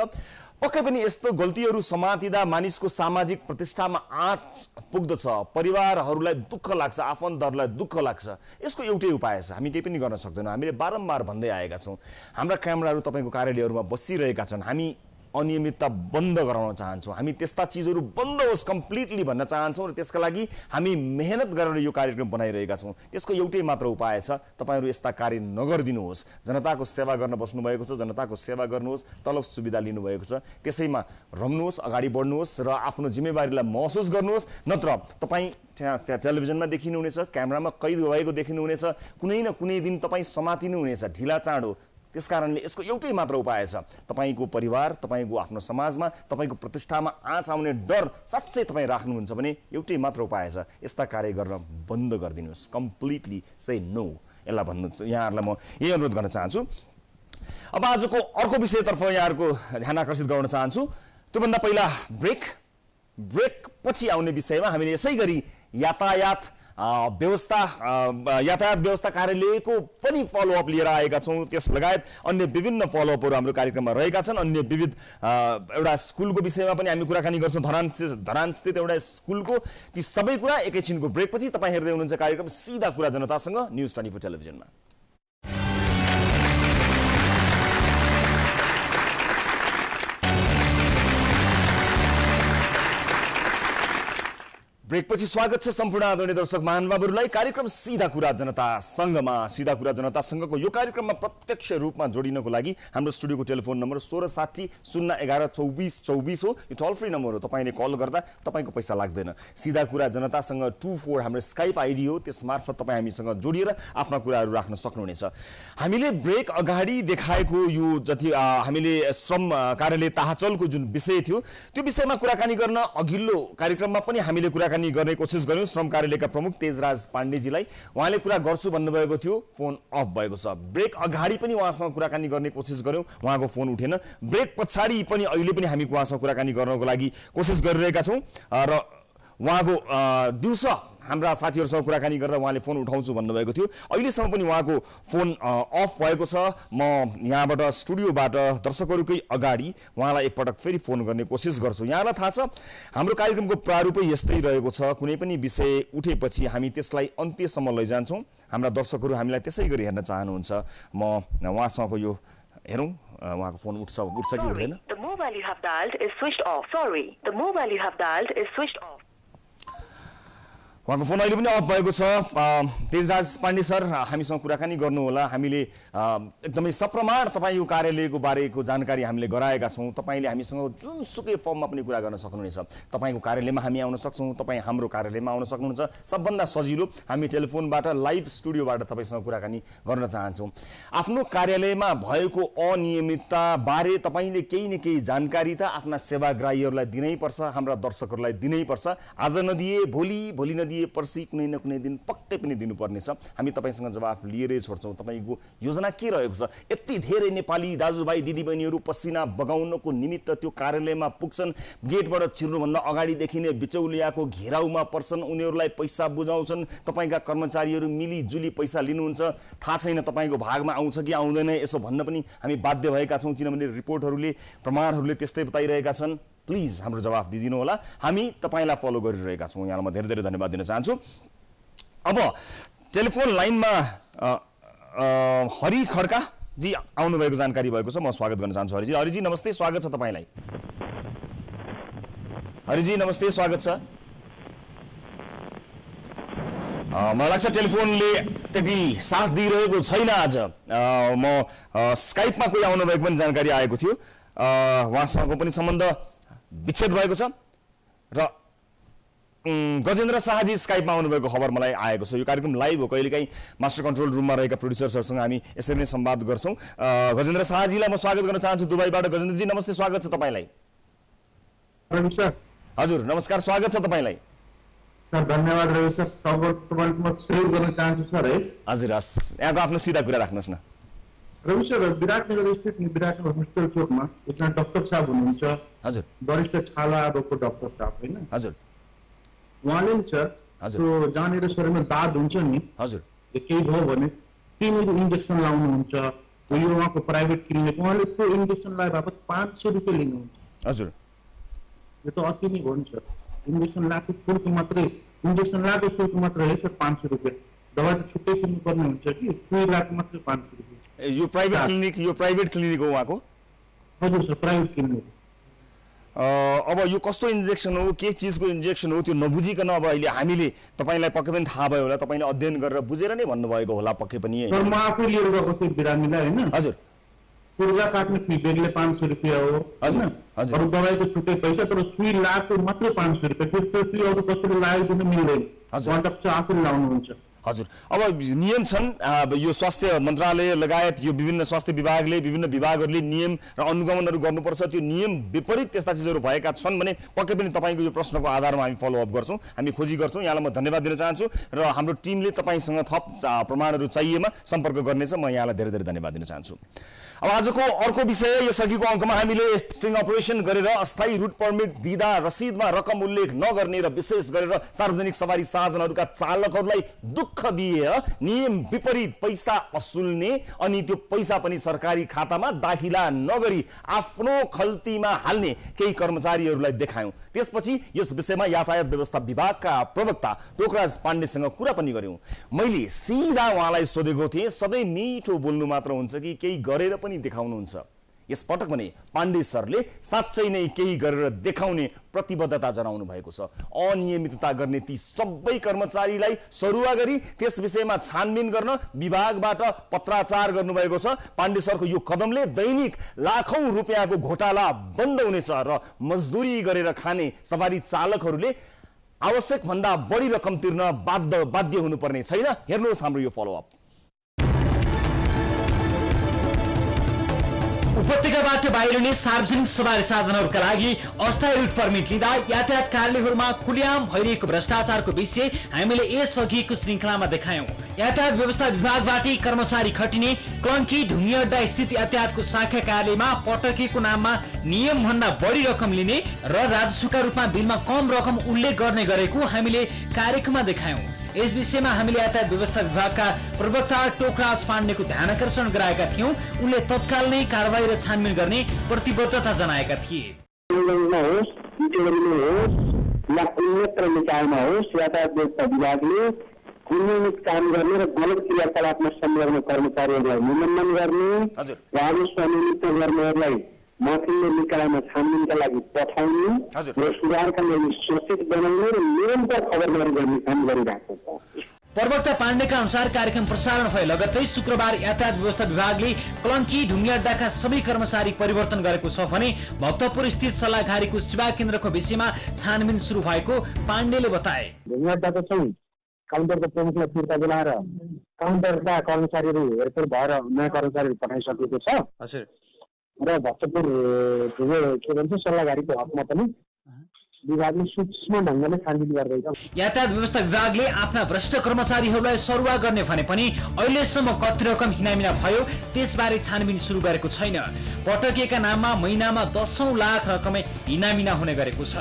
पक्कै पनि यस्तो गल्तीहरू समातिदा मानिसको सामाजिक प्रतिष्ठामा आँच पुग्दछ, परिवारहरूलाई दुःख लाग्छ, आफन्तहरूलाई दुःख लाग्छ। यसको एउटै उपाय छ, हामी केही पनि गर्न सक्दैनौँ, हामीले बारम्बार भन्दै आएका छौँ। हाम्रा क्यामेराहरू तपाईँको कार्यालयहरूमा बसिरहेका छन्, हामी अनियमितता बन्द गराउन चाहन्छौँ, हामी त्यस्ता चिजहरू बन्द होस् कम्प्लिटली भन्न चाहन्छौँ र त्यसका लागि हामी मेहनत गरेर यो कार्यक्रम बनाइरहेका छौँ। त्यसको एउटै मात्र उपाय छ, तपाईहरू यस्ता कार्य नगरिदिनुहोस्। जनताको सेवा गर्न बस्नुभएको छ, जनताको सेवा गर्नुहोस्, तलब सुविधा लिनुभएको छ, त्यसैमा रम्नुहोस्, अगाडि बढ्नुहोस् र आफ्नो जिम्मेवारीलाई महसुस गर्नुहोस्। नत्र तपाईँ त्यहाँ टेलिभिजनमा देखिनुहुनेछ, क्यामेरामा कैद भएको देखिनुहुनेछ, कुनै न कुनै दिन तपाईँ समातिनुहुनेछ ढिला चाँडो। त्यसकारणले यसको एउटै मात्र उपाय छ, तपाईको परिवार, तपाईको आफ्नो समाजमा, तपाईको प्रतिष्ठामा आँच आउने डर साच्चै तपाई राख्नुहुन्छ भने एउटै मात्र उपाय छ, यस्ता कार्य गर्न बन्द गरिदिनुहोस्, कम्प्लिटली से नो। यसलाई भन्नु यहाँहरुलाई म यही अनुरोध गर्न चाहन्छु। अब आजको अर्को विषयतर्फ यहाँहरुको ध्यान आकर्षित गर्न चाहन्छु। त्योभन्दा पहिला ब्रेक पछि आउने विषयमा हामीले यसैगरी यातायात व्यवस्था कार्यालयको पनि फलोअप लिएर आएका छौँ। त्यस लगायत अन्य विभिन्न फलोअपहरू हाम्रो कार्यक्रममा रहेका छन्। अन्य विविध एउटा स्कुलको विषयमा पनि हामी कुराकानी गर्छौँ, धरानस्थित एउटा स्कुलको। ती सबै कुरा एकैछिनको ब्रेकपछि। तपाईँ हेर्दै हुनुहुन्छ कार्यक्रम सिधा कुरा जनतासँग न्यूज 24 टेलिभिजनमा। ब्रेकपछि स्वागत छ सम्पूर्ण आदरणीय दर्शक महानुभावहरुलाई कार्यक्रम सीधा कुरा जनता संघमा। सीधा कुरा जनता संघको यो कार्यक्रममा प्रत्यक्ष रूपमा जोडिनको लागि हाम्रो स्टुडियोको टेलिफोन नम्बर 16060112424 हो। यो टोल फ्री नम्बर हो, तपाईले कल गर्दा तपाईको पैसा लाग्दैन। सीधा कुरा जनता संघ 24 हाम्रो स्काइप आईडी हो, त्यसमार्फत तपाई हामीसँग जोडिएर आफ्ना कुराहरु राख्न सक्नुहुनेछ। हामीले ब्रेक अगाडि देखाएको यो जति हामीले श्रम कार्यालय ताहाचलको जुन विषय थियो त्यो विषयमा कुराकानी गर्न अघिल्लो कार्यक्रममा पनि हामीले कुराकानी गर्ने कोसिस गर्यौं। श्रम कार्यालयका प्रमुख तेजराज पाण्डेजीलाई उहाँले कुरा गर्छु भन्नुभएको थियो, फोन अफ भएको छ। ब्रेक अगाडि पनि उहाँसँग कुराकानी गर्ने कोसिस गर्यौं, उहाँको फोन उठेन। ब्रेक पछाडी पनि अहिले पनि हामी उहाँसँग कुराकानी गर्नको लागि कोसिस गरिरहेका छौं र उहाँको दिउँसो हाम्रा साथीहरुसँग कुराकानी गर्दा उहाँले फोन उठाउँछु भन्नुभएको थियो। अहिलेसम्म पनि उहाँको फोन अफ भएको छ। म यहाँबाट स्टुडियोबाट दर्शकहरुकै अगाडि उहाँलाई एक पटक फेरि फोन गर्ने कोशिश गर्छु। यहाँलाई थाहा छ हाम्रो कार्यक्रमको प्रारूपै यस्तै रहेको छ, कुनै पनि विषय उठेपछि हामी त्यसलाई अन्त्यसम्म लैजान्छौं। हाम्रा दर्शकहरु हामीलाई त्यसै गरी हेर्न चाहनुहुन्छ। म उहाँसँगको यो हेरौं, उहाँको फोन उठ्छ कि उठ्दैन। The mobile you have dialled is switched off. Sorry, the mobile you have dialled is switched off. उहाँको फोन अहिले पनि अफ भएको छ। तेजराज पाण्डे सर, हामीसँग कुराकानी गर्नुहोला। हामीले एकदमै सप्रमाण तपाईँ यो कार्यालयको बारेको जानकारी हामीले गराएका छौँ। तपाईँले हामीसँग जुनसुकै फर्ममा पनि कुरा गर्न सक्नुहुनेछ। तपाईँको कार्यालयमा हामी आउन सक्छौँ, तपाईँ हाम्रो कार्यालयमा आउन सक्नुहुन्छ। सबभन्दा सजिलो हामी टेलिफोनबाट लाइभ स्टुडियोबाट तपाईँसँग कुराकानी गर्न चाहन्छौँ। आफ्नो कार्यालयमा भएको अनियमितता बारे तपाईँले केही न केही जानकारी त आफ्ना सेवाग्राहीहरूलाई दिनैपर्छ, हाम्रा दर्शकहरूलाई दिनैपर्छ। आज नदिए भोलि, भोलि नदिए पर्सी, कुनै न कुनै दिन पक्कै पनि दिनुपर्ने छ। हामी तपाईसँग जवाफ लिएरै छोड्छौँ। तपाईको योजना के रहेको छ? यति धेरै नेपाली दाजुभाइ दिदीबहिनीहरू पसिना बगाउनको निमित्त त्यो कार्यालयमा पुग्छन्, गेटबाट छिर्नुभन्दा अगाडि देखिने बिचौलियाको घेराउमा पर्छन्, उनीहरूलाई पैसा बुझाउँछन्। तपाईका कर्मचारीहरू मिलिजुली पैसा लिनुहुन्छ, थाहा छैन तपाईको भागमा आउँछ कि आउँदैन। यसो भन्न पनि हामी बाध्य भएका छौँ, किनभने रिपोर्टहरूले प्रमाणहरूले त्यस्तै बताइरहेका छन्। प्लिज हाम्रो जवाफ दिदिनु होला, हामी तपाईलाई फलो गरिरहेका छौँ। यहाँलाई म धेरै धेरै धन्यवाद दिन चाहन्छु। अब टेलिफोन लाइनमा हरि खड्का जी आउनुभएको जानकारी भएको छ, म स्वागत गर्न चाहन्छु। हरिजी हरिजी नमस्ते, स्वागत छ तपाईँलाई। हरिजी नमस्ते, स्वागत छ। मलाई लाग्छ टेलिफोनले त्यति साथ दिइरहेको छैन आज। म स्काइपमा कोही आउनुभएको पनि जानकारी आएको थियो, उहाँसँगको पनि सम्बन्ध विच्छेद भएको छ। र गजेन्द्र शाहजी स्काइपमा आउनुभएको खबर मलाई आएको छ। यो कार्यक्रम लाइभ हो, कहिलेकाहीँ मास्टर कन्ट्रोल रुममा रहेका प्रोड्युसरहरूसँग हामी यसरी नै संवाद गर्छौँ। गजेन्द्र शाहजीलाई म स्वागत गर्न चाहन्छु दुबईबाट। गजेन्द्रजी नमस्ते, स्वागत छ तपाईँलाई। हजुर नमस्कार, स्वागत छ तपाईँलाई। धन्यवाद रवि सर। हजुर हस्, यहाँको आफ्नो सीधा कुरा राख्नुहोस् न। रवि सर, विराटनगर स्थित विराटनगर होस्पिटल चोकमा एकजना डाक्टर साहब हुनुहुन्छ, वरिष्ठ छाला रोगको डाक्टर साहब होइन। उहाँले नि सर जहाँनिर शरीरमा दाद हुन्छ नि, केही भयो भने त्यहीँनिर इन्जेक्सन लाउनुहुन्छ। यो उहाँको प्राइभेट क्लिनिक, उहाँले त्यो इन्जेक्सन लाए बापत 500 रुपियाँ लिनुहुन्छ। यो त अति नै हो नि सर। इन्जेक्सन लाएको शुल्क मात्रै, इन्जेक्सन लाएको शुल्क मात्रै है सर 500 रुपियाँ। दबाई त छुट्टै किन्नुपर्ने हुन्छ कि सुई लाएको मात्रै 500 रुपियाँ। यो प्राइभेट क्लिनिक हो उहाँको? हजुर सर, प्राइभेट क्लिनिक। अब यो कस्तो इन्जेक्सन हो, के चिजको इन्जेक्सन हो त्यो नबुझिकन अब अहिले हामीले तपाईँलाई पक्कै पनि थाहा भयो होला, तपाईँले अध्ययन गरेर बुझेर नै भन्नुभएको होला पक्कै पनि। म आफै लिएर गएको थिएँ बिरामीलाई होइन। पूर्जा काट्ने फी बेग्लै 500 रुपियाँ हो होइन, अरू दबाईको छुट्टै पैसा, तर सुई लाएको मात्रै 500 रुपियाँ। त्यो सुई अरू कसैले लाइदिनु मिल्दैन, आफै लाउनुहुन्छ। अब नियम छन्, यो स्वास्थ्य मन्त्रालय लगायत यो विभिन्न स्वास्थ्य विभागले, विभिन्न विभागहरूले नियम र अनुगमनहरू गर्नुपर्छ। त्यो नियम विपरीत त्यस्ता चिजहरू भएका छन् भने पक्कै पनि तपाईँको यो प्रश्नको आधारमा हामी फलोअप गर्छौँ, हामी खोजी गर्छौँ। यहाँलाई म धन्यवाद दिन चाहन्छु र हाम्रो टिमले तपाईँसँग थप प्रमाणहरू चाहिएमा सम्पर्क गर्नेछ। म यहाँलाई धेरै धेरै धन्यवाद दिन चाहन्छु। अब आजको अर्को विषय, यसअघिको अङ्कमा हामीले स्टिङ अपरेसन गरेर अस्थायी रूट पर्मिट दिँदा रसिदमा रकम उल्लेख नगर्ने र विशेष गरेर सार्वजनिक सवारी साधनहरूका चालकहरूलाई दुःख दिएर नियम विपरीत पैसा असुल्ने अनि त्यो पैसा पनि सरकारी खातामा दाखिला नगरी आफ्नो खल्तीमा हाल्ने केही कर्मचारीहरूलाई देखायौं। त्यसपछि यस विषयमा यातायात व्यवस्था विभागका प्रवक्ता टोकराज पाण्डेसँग कुरा पनि गऱ्यौं। मैले सीधा उहाँलाई सोधेको थिएँ, सधैँ मिठो बोल्नु मात्र हुन्छ कि केही गरेर देखाउनुहुन्छ? यस पटक भने पाण्डे सरले साच्चै नै केही गरेर देखाउने प्रतिबद्धता जनाउनु भएको छ। अनियमितता गर्ने ती सबै कर्मचारीलाई सरुवा गरी त्यस विषयमा छानबिन गर्न विभागबाट पत्राचार गर्नु भएको छ। पाण्डे सरको यो कदमले दैनिक लाखौं रुपैयाँको घोटाला बन्द हुनेछ र मजदुरी गरेर खाने सवारी चालकहरूले आवश्यक भन्दा बढी रकम तिर्न बाध्य हुनुपर्ने छैन। हेर्नुहोस् हाम्रो यो फलोअप। उपत्यकाबाट बाहिरिने सार्वजनिक सवारी साधनहरूका लागि अस्थायी रूट पर्मिट लिँदा यातायात कार्यालयहरूमा खुलेआम भइरहेको भ्रष्टाचारको विषय हामीले यसअघिको श्रृंखलामा देखायौं। यातायात व्यवस्था विभागबाटै कर्मचारी खटिने कन्की ढुङ्गियाडा स्थित यातायातको शाखा कार्यालयमा पटकीको नाममा नियम भन्दा बढी रकम लिने र राजस्वका रूपमा बिलमा कम रकम उल्लेख गर्ने गरेको हामीले कार्यक्रममा देखायौं। यस विषयमा हामीले यातायात व्यवस्था विभागका प्रवक्ता टोकराज पाण्डेको ध्यान आकर्षण गराएका थियौं। उनले तत्काल नै कारबाही र छानबिन गर्ने प्रतिबद्धता जनाएका थिए। यातायात व्यवस्था विभागले नियमित काम गर्ने र गलत क्रियाकलापमा संलग्न कर्मचारीहरूलाई निलम्बन गर्ने, राजस्व निमित्त गर्नेहरूलाई माथिल्लो निकायमा छानबिनका लागि पठाउने र सुधारका लागि सचेत बनाउने र निरन्तर खबरदारी गर्ने काम गरिरहेको छ। प्रवक्ता पाण्डेका अनुसार कार्यक्रम प्रसारण भए लगत्तै शुक्रबार यातायात व्यवस्था विभागले कलङ्की ढुङ्गियाडाका सबै कर्मचारी परिवर्तन गरेको छ भने भक्तपुर स्थित सल्लाहकारीको सेवा केन्द्रको विषयमा छानबिन सुरु भएको पाण्डेले बताए। ढुङ्गियाडाको चाहिँ काउन्टरको प्रमुखलाई फिर्ता बोलाएर काउन्टरका कर्मचारीहरू हेरफेर भएर नयाँ कर्मचारीहरू पठाइसकेको छ र भक्तपुर के भन्छ सल्लाहकारीको हकमा पनि विभागले सूक्ष्म ढङ्गले छानबिन गर्दैछ। यातायात व्यवस्था विभागले आफ्ना भ्रष्ट कर्मचारीहरूलाई सरुवा गर्ने भने पनि अहिलेसम्म कति रकम हिनामिना भयो त्यसबारे छानबिन सुरु गरेको छैन। पटकिएका नाममा महिनामा 10 लाख रकम हिनामिना हुने गरेको छ।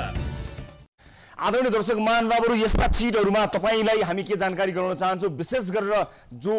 आदरणीय दर्शक महानुभावहरु, यस्ता चिजहरुमा तपाईलाई हामी के जानकारी गराउन चाहन्छु, विशेष गरेर जो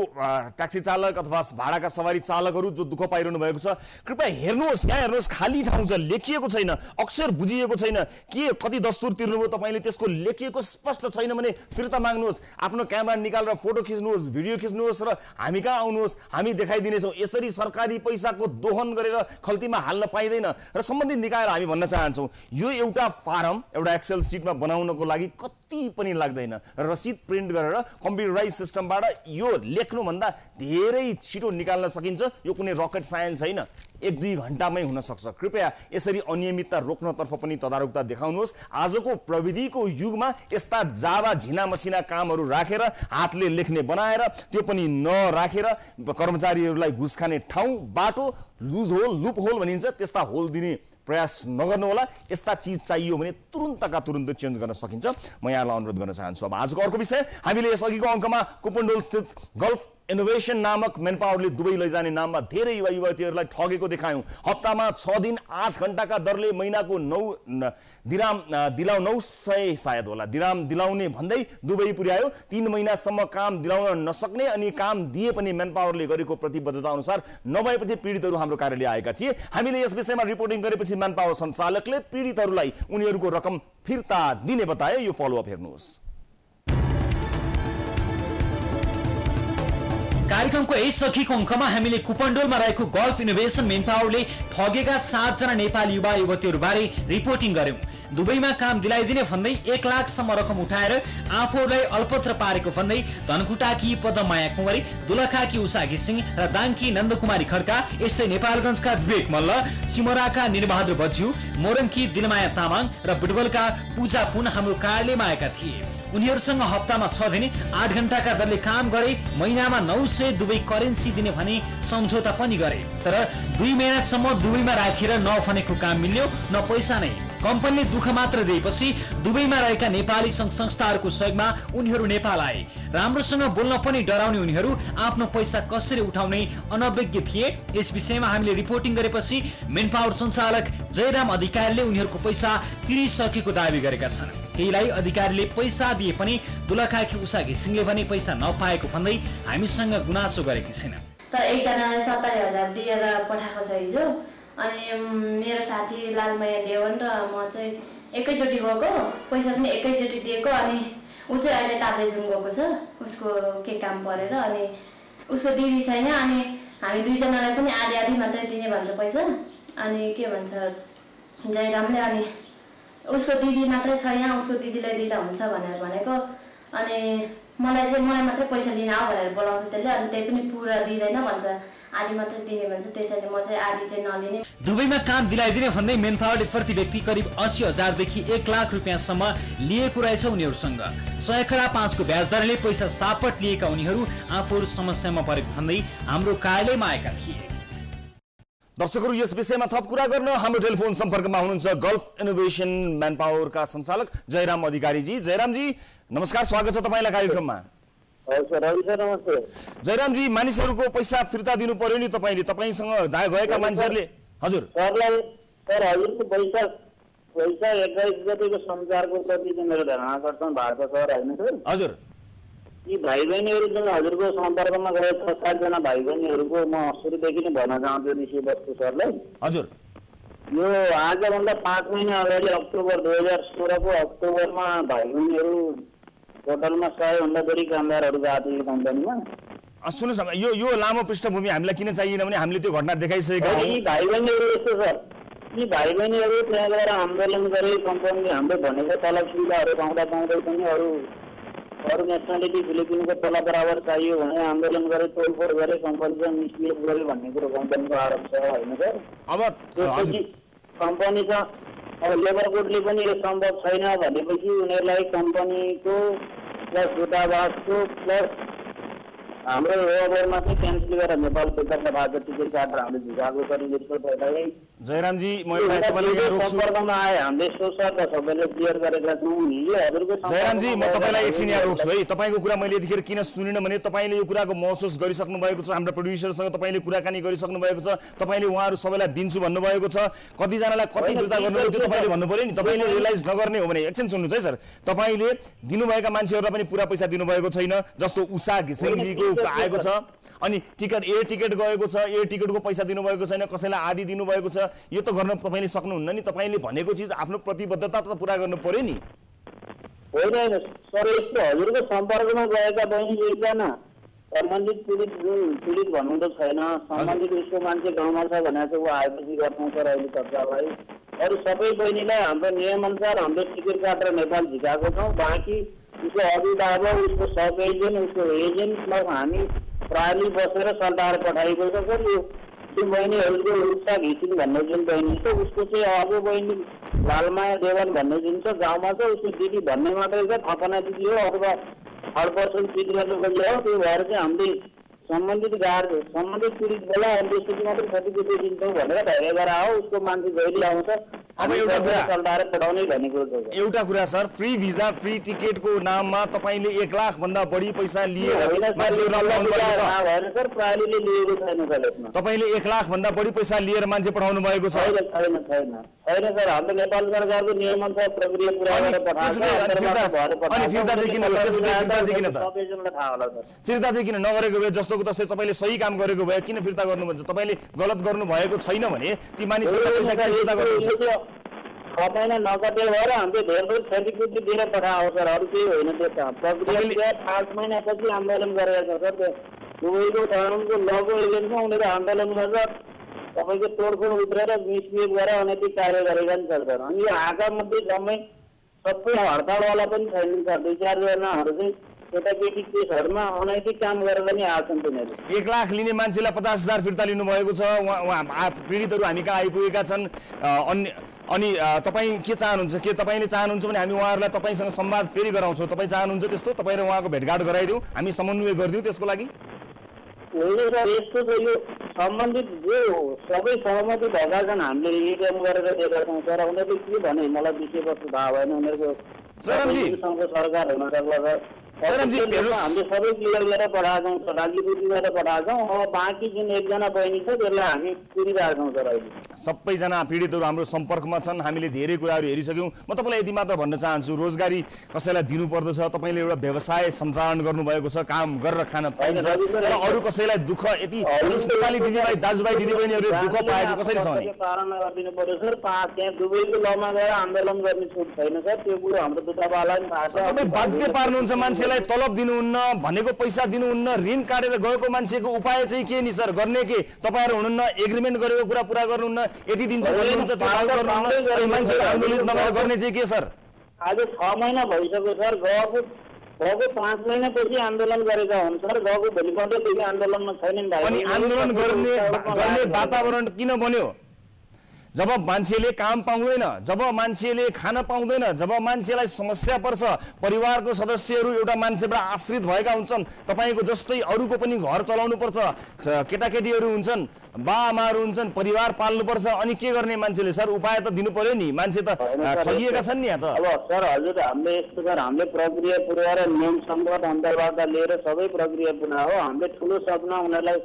ट्याक्सी चालक अथवा भाडाका सवारी चालकहरु जो दुःख पाइरहनु भएको छ, कृपया हेर्नुहोस् यहाँ हेर्नुहोस्, खाली ठाउँ छ, लेखिएको छैन, अक्षर बुझिएको छैन, के कति दस्तुर तिर्नुभयो तपाईले त्यसको लेखिएको स्पष्ट छैन भने फिर्ता माग्नुहोस्, आफ्नो क्यामेरा निकालेर फोटो खिच्नुहोस्, भिडियो खिच्नुहोस् र हामी कहाँ आउनुहोस्, हामी देखाइदिनेछौं। यसरी सरकारी पैसाको दोहन गरेर खल्तीमा हाल्न पाइदैन र सम्बन्धित निकायलाई हामी भन्न चाहन्छौं यो एउटा फारम एउटा एक्सेल सिटमा बनाउनको लागि कति पनि लाग्दैन, रसिद प्रिन्ट गरेर कम्प्युटराइज सिस्टमबाट यो लेख्नु भन्दा धेरै छिटो निकाल्न सकिन्छ। यो कुनै रकेट साइन्स हैन, 1-2 घण्टामै हुन सक्छ। कृपया यसरी अनियमितता रोक्नतर्फ पनि तदारुकता देखाउनुहोस्। आजको प्रविधिको युगमा यस्ता जावा झिना मसिना कामहरू राखेर हातले लेख्ने बनाएर त्यो पनि नराखेर कर्मचारीहरूलाई घुस खाने ठाउँ बाटो लुज होल लुप होल भनिन्छ त्यस्ता होल दिने प्रयास नगर्नु होला। यस्ता चीज चाहियो भने तुरुन्तका तुरुन्त चेन्ज गर्न सकिन्छ। म यहाँलाई अनुरोध गर्न चाहन्छु। अब आजको अर्को विषय हामीले यसअघिको अंकमा कुपण्डोल स्थित गल्फ इनोभेसन नामक मेनपावरले दुबई लैजाने नाममा धेरै युवा युवतीहरूलाई ठगेको देखायौं। हप्तामा 6 दिन 8 घण्टाका दरले महिनाको 9 दिराम 900 सायद होला दिराम दिलाउने भन्दै दुबई पुर्यायो। 3 महिनासम्म काम दिलाउन नसक्ने अनि काम दिए पनि मेनपावरले गरेको प्रतिबद्धता अनुसार नभएपछि पीडितहरू हाम्रो कार्यालय आएका थिए। हामीले यस विषयमा रिपोर्टिङ गरेपछि मेनपावर सञ्चालकले पीडितहरूलाई उनीहरूको रकम फिर्ता दिने बताए। यो फलोअप हेर्नुहोस्। कार्यक्रमको यसअघिको अङ्कमा हामीले कुपण्डोलमा रहेको गल्फ इनोभेसन मेनपावरले ठगेका 7 जना नेपाली युवा युवतीहरूबारे रिपोर्टिङ गर्यौं। दुबईमा काम दिलाइदिने भन्दै 1 लाखसम्म रकम उठाएर आफूलाई अल्पत्र पारेको भन्दै धनकुटाकी पद्ममाया कुमारी, दोलखाकी उषा घिसिङ र दाङकी नन्दकुमारी खड्का, यस्तै नेपालगञ्जका विवेक मल्ल, सिमराका निरबहादुर बज्यू, मोरङकी दिनमाया तामाङ र बिडवलका पूजा पुन हाम्रो कार्यालयमा आएका थिए। उनीहरूसँग हप्तामा 6 दिन 8 घण्टाका दरले काम गरे, महिनामा 900 दुबई करेन्सी दिने भने सम्झौता पनि गरे, तर 2 महिनासम्म दुबईमा राखेर नफनेको काम मिल्यो न पैसा नै। कम्पनीले दुःख मात्र दिएपछि दुबईमा रहेका नेपाली संघ संस्थाहरूको सहयोगमा उनीहरू नेपाल आए। राम्रोसँग बोल्न पनि डराउने उनीहरू आफ्नो पैसा कसरी उठाउने अनभिज्ञ थिए। यस विषयमा हामीले रिपोर्टिङ गरेपछि मेनपावर सञ्चालक जयराम अधिकारीले उनीहरूको पैसा तिरिसकेको दावी गरेका छन्। केहीलाई अधिकारीले पैसा दिए पनि दुलखाकी उषा घिसिङले भने पैसा नपाएको भन्दै हामीसँग गुनासो गरेकी छैन। एकजनाले 70,000 दिएर पठाएको छ हिजो, अनि मेरो साथी लालमाया देवन र म चाहिँ एकैचोटि गएको, पैसा पनि एकैचोटि दिएको। अनि ऊ चाहिँ अहिले ताप्लेजुङ गएको छ, उसको के काम परेर, अनि उसको दिदी छैन, अनि हामी दुईजनालाई पनि आधी आधी मात्रै दिने भन्छ पैसा। अनि के भन्छ जयरामले अनि उसको दीदी मात्रै छ यहाँ, उसको दीदीलाई दिदा हुन्छ भनेर भनेको, अनि मलाई चाहिँ मलाई मात्रै पैसा दिन आऊ भनेर बोलाउँछ त्यसले, अनि त्यही पनि पुरा दिदैन भन्छ, आधी मात्रै दिने भन्छ, त्यसैले म चाहिँ आधी चाहिँ नलिने। दुबईमा काम दिलाइदिने भन्दै मेनपावरले प्रति व्यक्ति करिब 80,000 देखि 1,00,000 रुपैयाँसम्म लिएको रहेछ उनीहरूसँग। सहकरा 5 को ब्याज दरले पैसा सापट लिएका उनीहरू आफूहरू समस्यामा परे भन्दै हाम्रो कार्यालयमा आएका थिए। दर्शकहरु यस विषयमा थप कुरा गर्न हाम्रो टेलिफोन सम्पर्कमा हुनुहुन्छ गल्फ इनोभेसन म्यानपावरका संचालक जयराम अधिकारी जी। जयराम जी नमस्कार, स्वागत छ तपाईलाई कार्यक्रममा। नमस्ते जयराम जी, मानिसहरुको पैसा फिर्ता दिनु पर्यो नि, तपाईले तपाईसँग जाय गएका मान्छेहरुले? हजुर सर, हजुरको पैसा 21 गतेको संचारको प्रति मेरो धारणा गर्छन् भारत सर हैन सर? हजुर यी भाई बहनीहरु जुन हजुरको सम्पर्कमा गए 6-7 जना भाई बहनीहरुको म सुरुदेखि नै भन्न चाहन्छु ऋषिवस्तु सरलाई। हजुर यो आजभन्दा 5 महिना अगाडि अक्टोबर 2016 को अक्टोबरमा भाई बहनीहरु होटलमा 100 भन्दा बढी कामदारहरु आथे यो कम्पनीमा। सुन्नुस् न, यो यो लामो पृष्ठभूमि हामीलाई किन चाहिएन भने हामीले त्यो घटना देखाइसकेका हौं। यी भाई बहनीहरु यस्तो सर, यी भाई बहनीहरु त्यहाँ गएर आन्दोलन गरे कम्पनीले हाम्रो भनेको तलब सुविधाहरु पाउँदा पाउँदै पनि अरु नेसनालिटी फिलिपिनको तला बराबर चाहियो भने आन्दोलन गरे, तोडफोड गरे, कम्पनीले मिसलिड गरे भन्ने कुरो कम्पनीको आरोप छ हैन सर? अब कम्पनी त अब लेबर कोडले पनि यो सम्भव छैन भनेपछि उनीहरुलाई कम्पनीको प्लस दूतावासको प्लस हाम्रो ओभरमा चाहिँ क्यान्सल गरेर नेपाल सरकारले बाध्य टिकट काटेर हामीले झुकाएको पनि यसको पैसाले। जयराम जी म तपाईलाई यहाँ रोक्छु, सम्पर्कमा आए हामीले सोसर र सबैले क्लियर गरेका छौँ नि हजुरको। जयराम जी म तपाईलाई एकछिन यहाँ रोक्छु है, तपाईको कुरा मैले यतिखेर किन सुनिन भने तपाईले यो कुराको महसुस गरिसक्नु भएको छ, हाम्रो प्रोड्युसरसँग तपाईले कुराकानी गरिसक्नु भएको छ, तपाईले उहाँहरु सबैलाई दिन्छु भन्नु भएको छ, कति जनालाई कति फिर्ता गर्नुपर्छ त्यो तपाईले भन्नु पर्यो नि, तपाईले रियलाइज नगर्ने हो भने एकछिन सुन्नुस् है सर। तपाईले दिनुभएका मान्छेहरुलाई पनि पूरा पैसा दिनुभएको छैन, जस्तो उषा घिसिङजीको आएको छ अनि टिकट ए टिकट गएको छ, ए टिकटको पैसा दिनुभएको छैन, कसैलाई आधी दिनुभएको छ, यो त गर्न तपाईले सक्नुहुन्न नि, तपाईले भनेको चीज आफ्नो प्रतिबद्धता त पूरा गर्नु पर्यो नि। होइन सर, यस्तो हजुरको सम्पर्कमा गएका बहिनी एकजना सम्बन्धित पीडित भन्नु छैन, सम्बन्धित उसको मान्छे गाउँमा छ भनेर चाहिँ ऊ आएपछि गर्छौँ सर अहिले चर्चालाई। अरू सबै बहिनीलाई हाम्रो नियमअनुसार हाम्रो टिकट काटेर नेपाल झिकाएको छौँ, बाँकी उसको अभिभावक उसको सब एजेन्ट उसको एजेन्ट प्लस हामी प्राली बसेर सल्टाएर पठाइएको छ सर। यो त्यो बहिनीहरूको उषा घिसिङ भन्ने जुन बहिनी छ उसको चाहिँ अर्को बहिनी लालमाया देवन भन्ने जुन छ गाउँमा छ, उसको दिदी भन्ने मात्रै छ, थपना दिदी हो अथवा 3% दिदी गर्नु खोज्यो हो, त्यो भएर चाहिँ हामीले सम्बन्धित पीडित बेला त्यसपछि मात्रै क्षतिपूर्ति दिन्छौँ भनेर धैर्य गरेर आऊ, उसको मान्छे जहिले आउँछ। अब एउटा कुरा सर, फ्री भिजा फ्री टिकटको नाममा तपाईले 1,00,000 भन्दा बढी पैसा लिएर मान्छेहरुलाई पठाउनु भएको छ हैन सर? प्रालीले लिएको छैन सर, तपाईले 1,00,000 भन्दा बढी पैसा लिएर मान्छे पठाउनु भएको छ? छैन सर, हाम्रो नेपाल सरकारको नियमअनुसार प्रक्रिया पूरा गरेर पठाएको छ। अनि फिर्ता चाहिँ किन थाहा होला सर, फिर्ता चाहिँ किन नगरेको भए जस्तोको तस्तै तपाईले सही काम गरेको भए किन फिर्ता गर्नु भन्छ? तपाईले गलत गर्नु भएको छैन भने ती मानिसहरुलाई पैसा किन फिर्ता गर्नुहुन्छ? तपाईले नगदे भएर हामीले धेरै क्षतिपूर्ति दिएर पठाएको सर, अरु केही होइन। त्यो प्रक्रिया 5 महिनापछि आन्दोलन गरेको छ सर, दुबईको धरानको लगो एजेन्टमा उनीहरू आन्दोलन गरेर तपाईँको तोडफोड उत्रेर मिसबिहेभ गरेर अनैतिक कार्य गरेका नि सर। अनि यो हाकामध्ये जम्मै सबै हडतालवाला पनि छैनन् सर, 2-4 जनाहरू चाहिँ केटाकेटी केसहरूमा अनैतिक काम गरेर पनि आएछन् तिनीहरू। 1,00,000 लिने मान्छेलाई 50,000 फिर्ता लिनुभएको छ, पीडितहरू हामी कहाँ आइपुगेका छन्? अनि तपाईं के चाहनुहुन्छ, के तपाईले चाहनुहुन्छ भने हामी उहाँहरूलाई तपाईसँग संवाद फेरि गराउँछौँ, तपाईं चाहनुहुन्छ त्यस्तो तपाईले उहाँको भेटघाट गराइदिऊ, हामी समन्वय गरिदिऊ त्यसको लागि? होइन सर, यस्तो छ यो सम्बन्धित जो सबै सहमति भएका छन् हामीले रिएम गरेर दिएका छौँ सर, उनीहरूले के भने मलाई विषयवस्तु थाहा भएन उनीहरूको। जयरामजी सरकार हुनका जयरामजी हामीले सबै क्लियर गरेर पठाएको छौँ, राजीपुटी गरेर पठाएको छौँ, अब बाँकी जुन एकजना बहिनी छ त्यसलाई हामी कुरिरहेका छौँ सर। अहिले सबैजना पीडितहरू हाम्रो सम्पर्कमा छन्, हामीले धेरै कुराहरू हेरिसक्यौँ। म तपाईँलाई यति मात्र भन्न चाहन्छु, रोजगारी कसैलाई दिनुपर्दछ, तपाईँले एउटा व्यवसाय सञ्चालन गर्नुभएको छ, काम गरेर खान पाइन्छ, तर अरू कसैलाई दुःख यति नेपाली दिदीभाइ दाजुभाइ दिदीबहिनीहरूले दुःख पाएको कसरी सहने? कारण गरिदिनु पर्यो सर, त्यहाँ दुबईको लमा गएर आन्दोलन गर्ने छुट छैन सर, त्यो कुरो हाम्रो दूतावासलाई पनि थाहा छ। तपाईँ बाध्य पार्नुहुन्छ मान्छे कसैलाई तलब दिनुहुन्न भनेको पैसा दिनुहुन्न ऋण काटेर गएको मान्छेको उपाय चाहिँ के नि सर गर्ने के तपाईहरु हुनुहुन्न एग्रीमेन्ट गरेको कुरा पूरा गर्नुहुन्न यति दिन चाहिँ हुन्छ तबाउ गर्नुहुन्न यो मान्छे आन्दोलन नभएर गर्ने चाहिँ के सर आज 6 महिना भइसक्यो सर गएको 5 महिना पछि आन्दोलन गरेका हुन् सर गएको भोलिपल्टदेखि आन्दोलनमा छैनन् भाइ अनि आन्दोलन गर्ने वातावरण किन बन्यो जब मान्छेले काम पाउँदैन जब मान्छेले खान पाउँदैन जब मान्छेलाई समस्या पर्छ परिवारको सदस्यहरु एउटा मान्छेबाट आश्रित भएका हुन्छन् तपाईको जस्तै अरूको पनि घर चलाउनु पर्छ केटाकेटीहरु हुन्छन् बाआमाहरु हुन्छन् परिवार पाल्नु पर्छ अनि के गर्ने मान्छेले सर उपाय त दिनु पर्यो नि मान्छे त ठगिएका छन् नि यहाँ त अब सर हजुर हामीले यस्तो गरेर हामीले प्रक्रिया पूरा र नियम सम्बन्ध अन्तर्वार्ता लिएर सबै प्रक्रिया पूरा हो हामीले ठूलो सपना उनीहरुलाई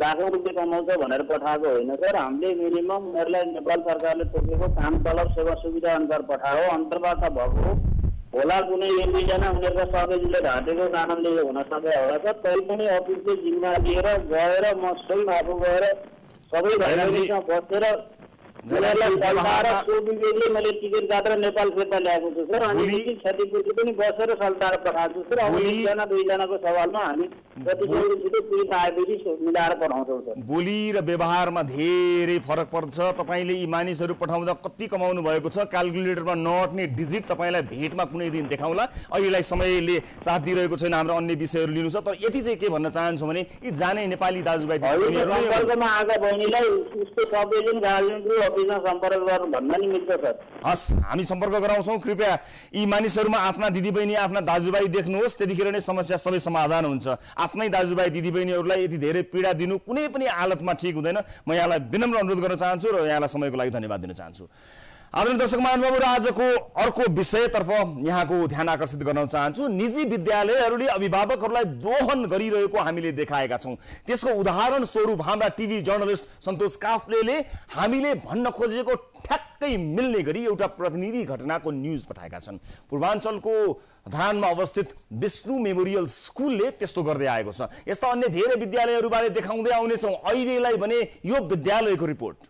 लाखौं रुपैयाँ कमाउँछ भनेर पठाएको होइन सर हामीले मिनिमम उनीहरुलाई नेपाल सरकारले तोकेको काम तलब सेवा सुविधा अनुसार पठायो अन्तर्वार्ता भएको होला कुनै एक दुईजना उनीहरुका सबैले ढाटेको कारणले हुन सक्छ होला सर तैपनि अफिसले जिम्मा लिएर गएर म सबै आफू गएर सबै भाइहरुसँग बसेर उनीहरुलाई सल्लाह र सुविधाले मैले टिकट काटेर नेपाल फिर्ता ल्याएको छु सर अनि क्षतिपूर्ति पनि बसेर सल्लाह पठाएको छु सर अब एकजना दुईजनाको सवालमा हामी बोली र व्यवहारमा धेरै फरक पर्छ तपाईले यी मानिसहरु पठाउँदा कति कमाउनु भएको छ क्याल्कुलेटरमा नअट्ने डिजिट तपाईलाई भेटमा कुनै दिन देखाउला अहिलेलाई समयले साथ दिइरहेको छैन हाम्रो अन्य विषयहरु लिनु छ तर यति चाहिँ के भन्न चाहन्छु भने यी जाने नेपाली दाजुभाइ दिदीहरुले सम्पर्कमा आका बहिनीलाई उसको सबैले गार्जियनको अफिसमा सम्पर्क गर्नु भन्न नि मिल्छ सर हस हामी सम्पर्क गराउँछौं कृपया यी मानिसहरुमा आफ्ना दिदीबहिनी आफ्ना दाजुभाइ देख्नुहोस् त्यतिखेर नै समस्या सबै समाधान हुन्छ आफ्नै दाजुभाइ दिदीबहिनीहरुलाई यति धेरै पीडा दिनु कुनै पनि हालतमा ठीक हुँदैन म यहाँलाई विनम्र अनुरोध गर्न चाहन्छु र यहाँलाई समयको लागि धन्यवाद दिन चाहन्छु आदरणीय दर्शक महानुभावहरु आजको अर्को विषयतर्फ यहाँको ध्यान आकर्षित गर्न चाहन्छु निजी विद्यालयहरुले अभिभावकहरुलाई दोहन गरिरहेको हामीले देखाएका छौं त्यसको उदाहरण स्वरूप हाम्रा टिभी जर्नलिस्ट सन्तोष काफ्लेले हामीले भन्न खोजेको ठ्याक्कै मिल्ने गरी एउटा प्रतिनिधि घटनाको न्यूज पठाएका छन् पूर्वाञ्चलको धारानमा अवस्थित विष्णु मेमोरियल स्कूलले त्यस्तो गर्दै आएको छ यस्ता अन्य धेरै विद्यालयहरुबारे देखाउँदै आउनेछौं अहिलेलाई भने यो विद्यालयको रिपोर्ट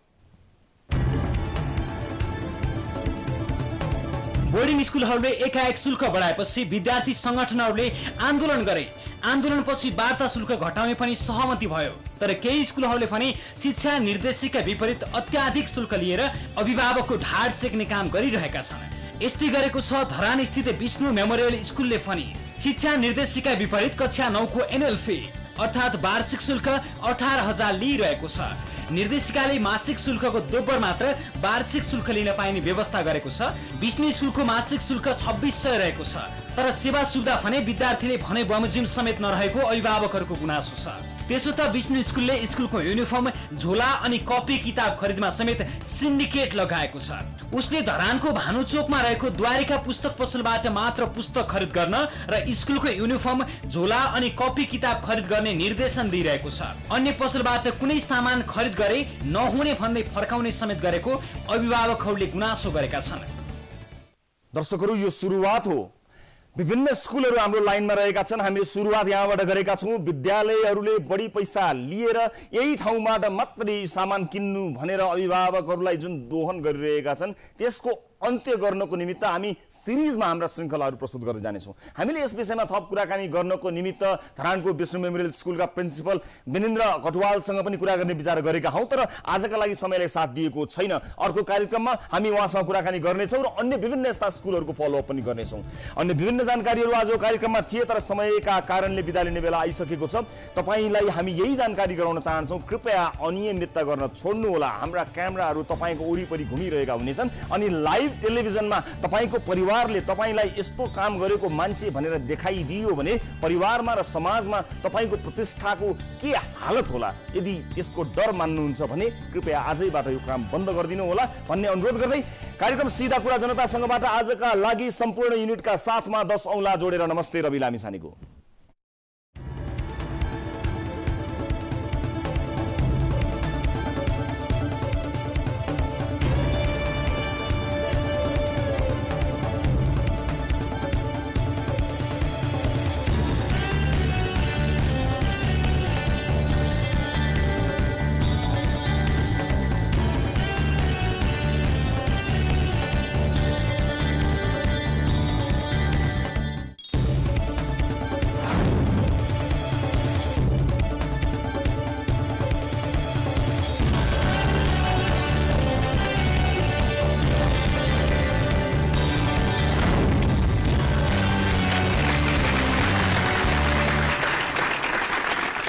बोर्डिङ स्कूलहरूले एकाएक शुल्क बढाएपछि विद्यार्थी संगठनहरूले आन्दोलन गरे आन्दोलनपछि वार्ता शुल्क घटाउने पनि सहमति भयो तर केही स्कूलहरूले पनि शिक्षा निर्देशिका विपरीत अत्याधिक शुल्क लिएर अभिभावकको ढाड सेक्ने काम गरिरहेका छन् यस्तै गरेको छ धरान स्थित विष्णु मेमोरियल स्कूलले पनि शिक्षा निर्देशिका विपरीत कक्षा 9 को एनुअल फी अर्थात् वार्षिक शुल्क 18,000 लिइरहेको छ निर्देशिकाले मासिक शुल्कको दोब्बर मात्र वार्षिक शुल्क लिन पाइने व्यवस्था गरेको छ विष्णु स्कूलको मासिक शुल्क 2600 रहेको छ तर सेवा सुविधा भने विद्यार्थीले भने बमजिम समेत नरहेको अभिभावकहरूको गुनासो छ त्यसो त विष्णु स्कूलले स्कूलको युनिफर्म झोला अनि कपी किताब खरिदमा समेत सिन्डिकेट लगाएको छ उसले धरानको भानुचोकमा रहेको द्वारिका पुस्तक पसलबाट मात्र पुस्तक खरिद गर्न र स्कूलको युनिफर्म झोला अनि कपी किताब खरिद गर्ने निर्देशन दिइरहेको छ अन्य पसलबाट कुनै सामान खरिद गरे नहुने भन्दै फर्काउने समेत गरेको अभिभावकहरूले गुनासो गरेका छन् दर्शकहरु यो सुरुवात हो विभिन्न स्कूलहरु हाम्रो लाइनमा रहेका छन् हामीले सुरुवात यहाँबाट गरेका छौं विद्यालयहरुले बढी पैसा लिएर यही ठाउँबाट मात्रै सामान किन्नु भनेर अभिभावकहरुलाई जुन दोहन गरिरहेका छन् त्यसको अन्त्य गर्नको निमित्त हामी सिरिजमा हाम्रा श्रृंखलाहरु प्रस्तुत गर्न जाने छौं हामीले यस विषयमा थप कुराकानी गर्नको निमित्त धरानको विष्णु मेमोरियल स्कूलका प्रिन्सिपल वीरेन्द्र कटवालसँग पनि कुरा गर्ने विचार गरेका हौं तर आजका लागि समयले साथ दिएको छैन अर्को कार्यक्रममा हामी उहाँसँग कुराकानी गर्ने छौं र अन्य विभिन्न यस्ता स्कूलहरुको फलोअप पनि गर्ने छौं अन्य विभिन्न जानकारीहरु आजको कार्यक्रममा थिए तर समयका कारणले बिदा लिने बेला आइसकेको छ तपाईलाई हामी यही जानकारी गराउन चाहन्छौं कृपया अनियमितता गर्न छोड्नु होला हाम्रा क्यामेराहरु तपाईको वरिपरि घुमिरहेका हुनेछन् अनि लाइभ टेलिभिजनमा तपाईको परिवारले तपाईलाई यस्तो काम गरेको मान्छे भनेर देखाइदियो भने परिवारमा र समाजमा तपाईको प्रतिष्ठाको के हालत होला यदि त्यसको डर मान्नुहुन्छ भने कृपया आजैबाट यो काम बन्द गर्दिनु होला भन्ने अनुरोध गर्दै कार्यक्रम सीधा कुरा जनतासँगबाट आजका लागि सम्पूर्ण युनिटका साथमा 10 औंला जोडेर नमस्ते रवि लामिछानेको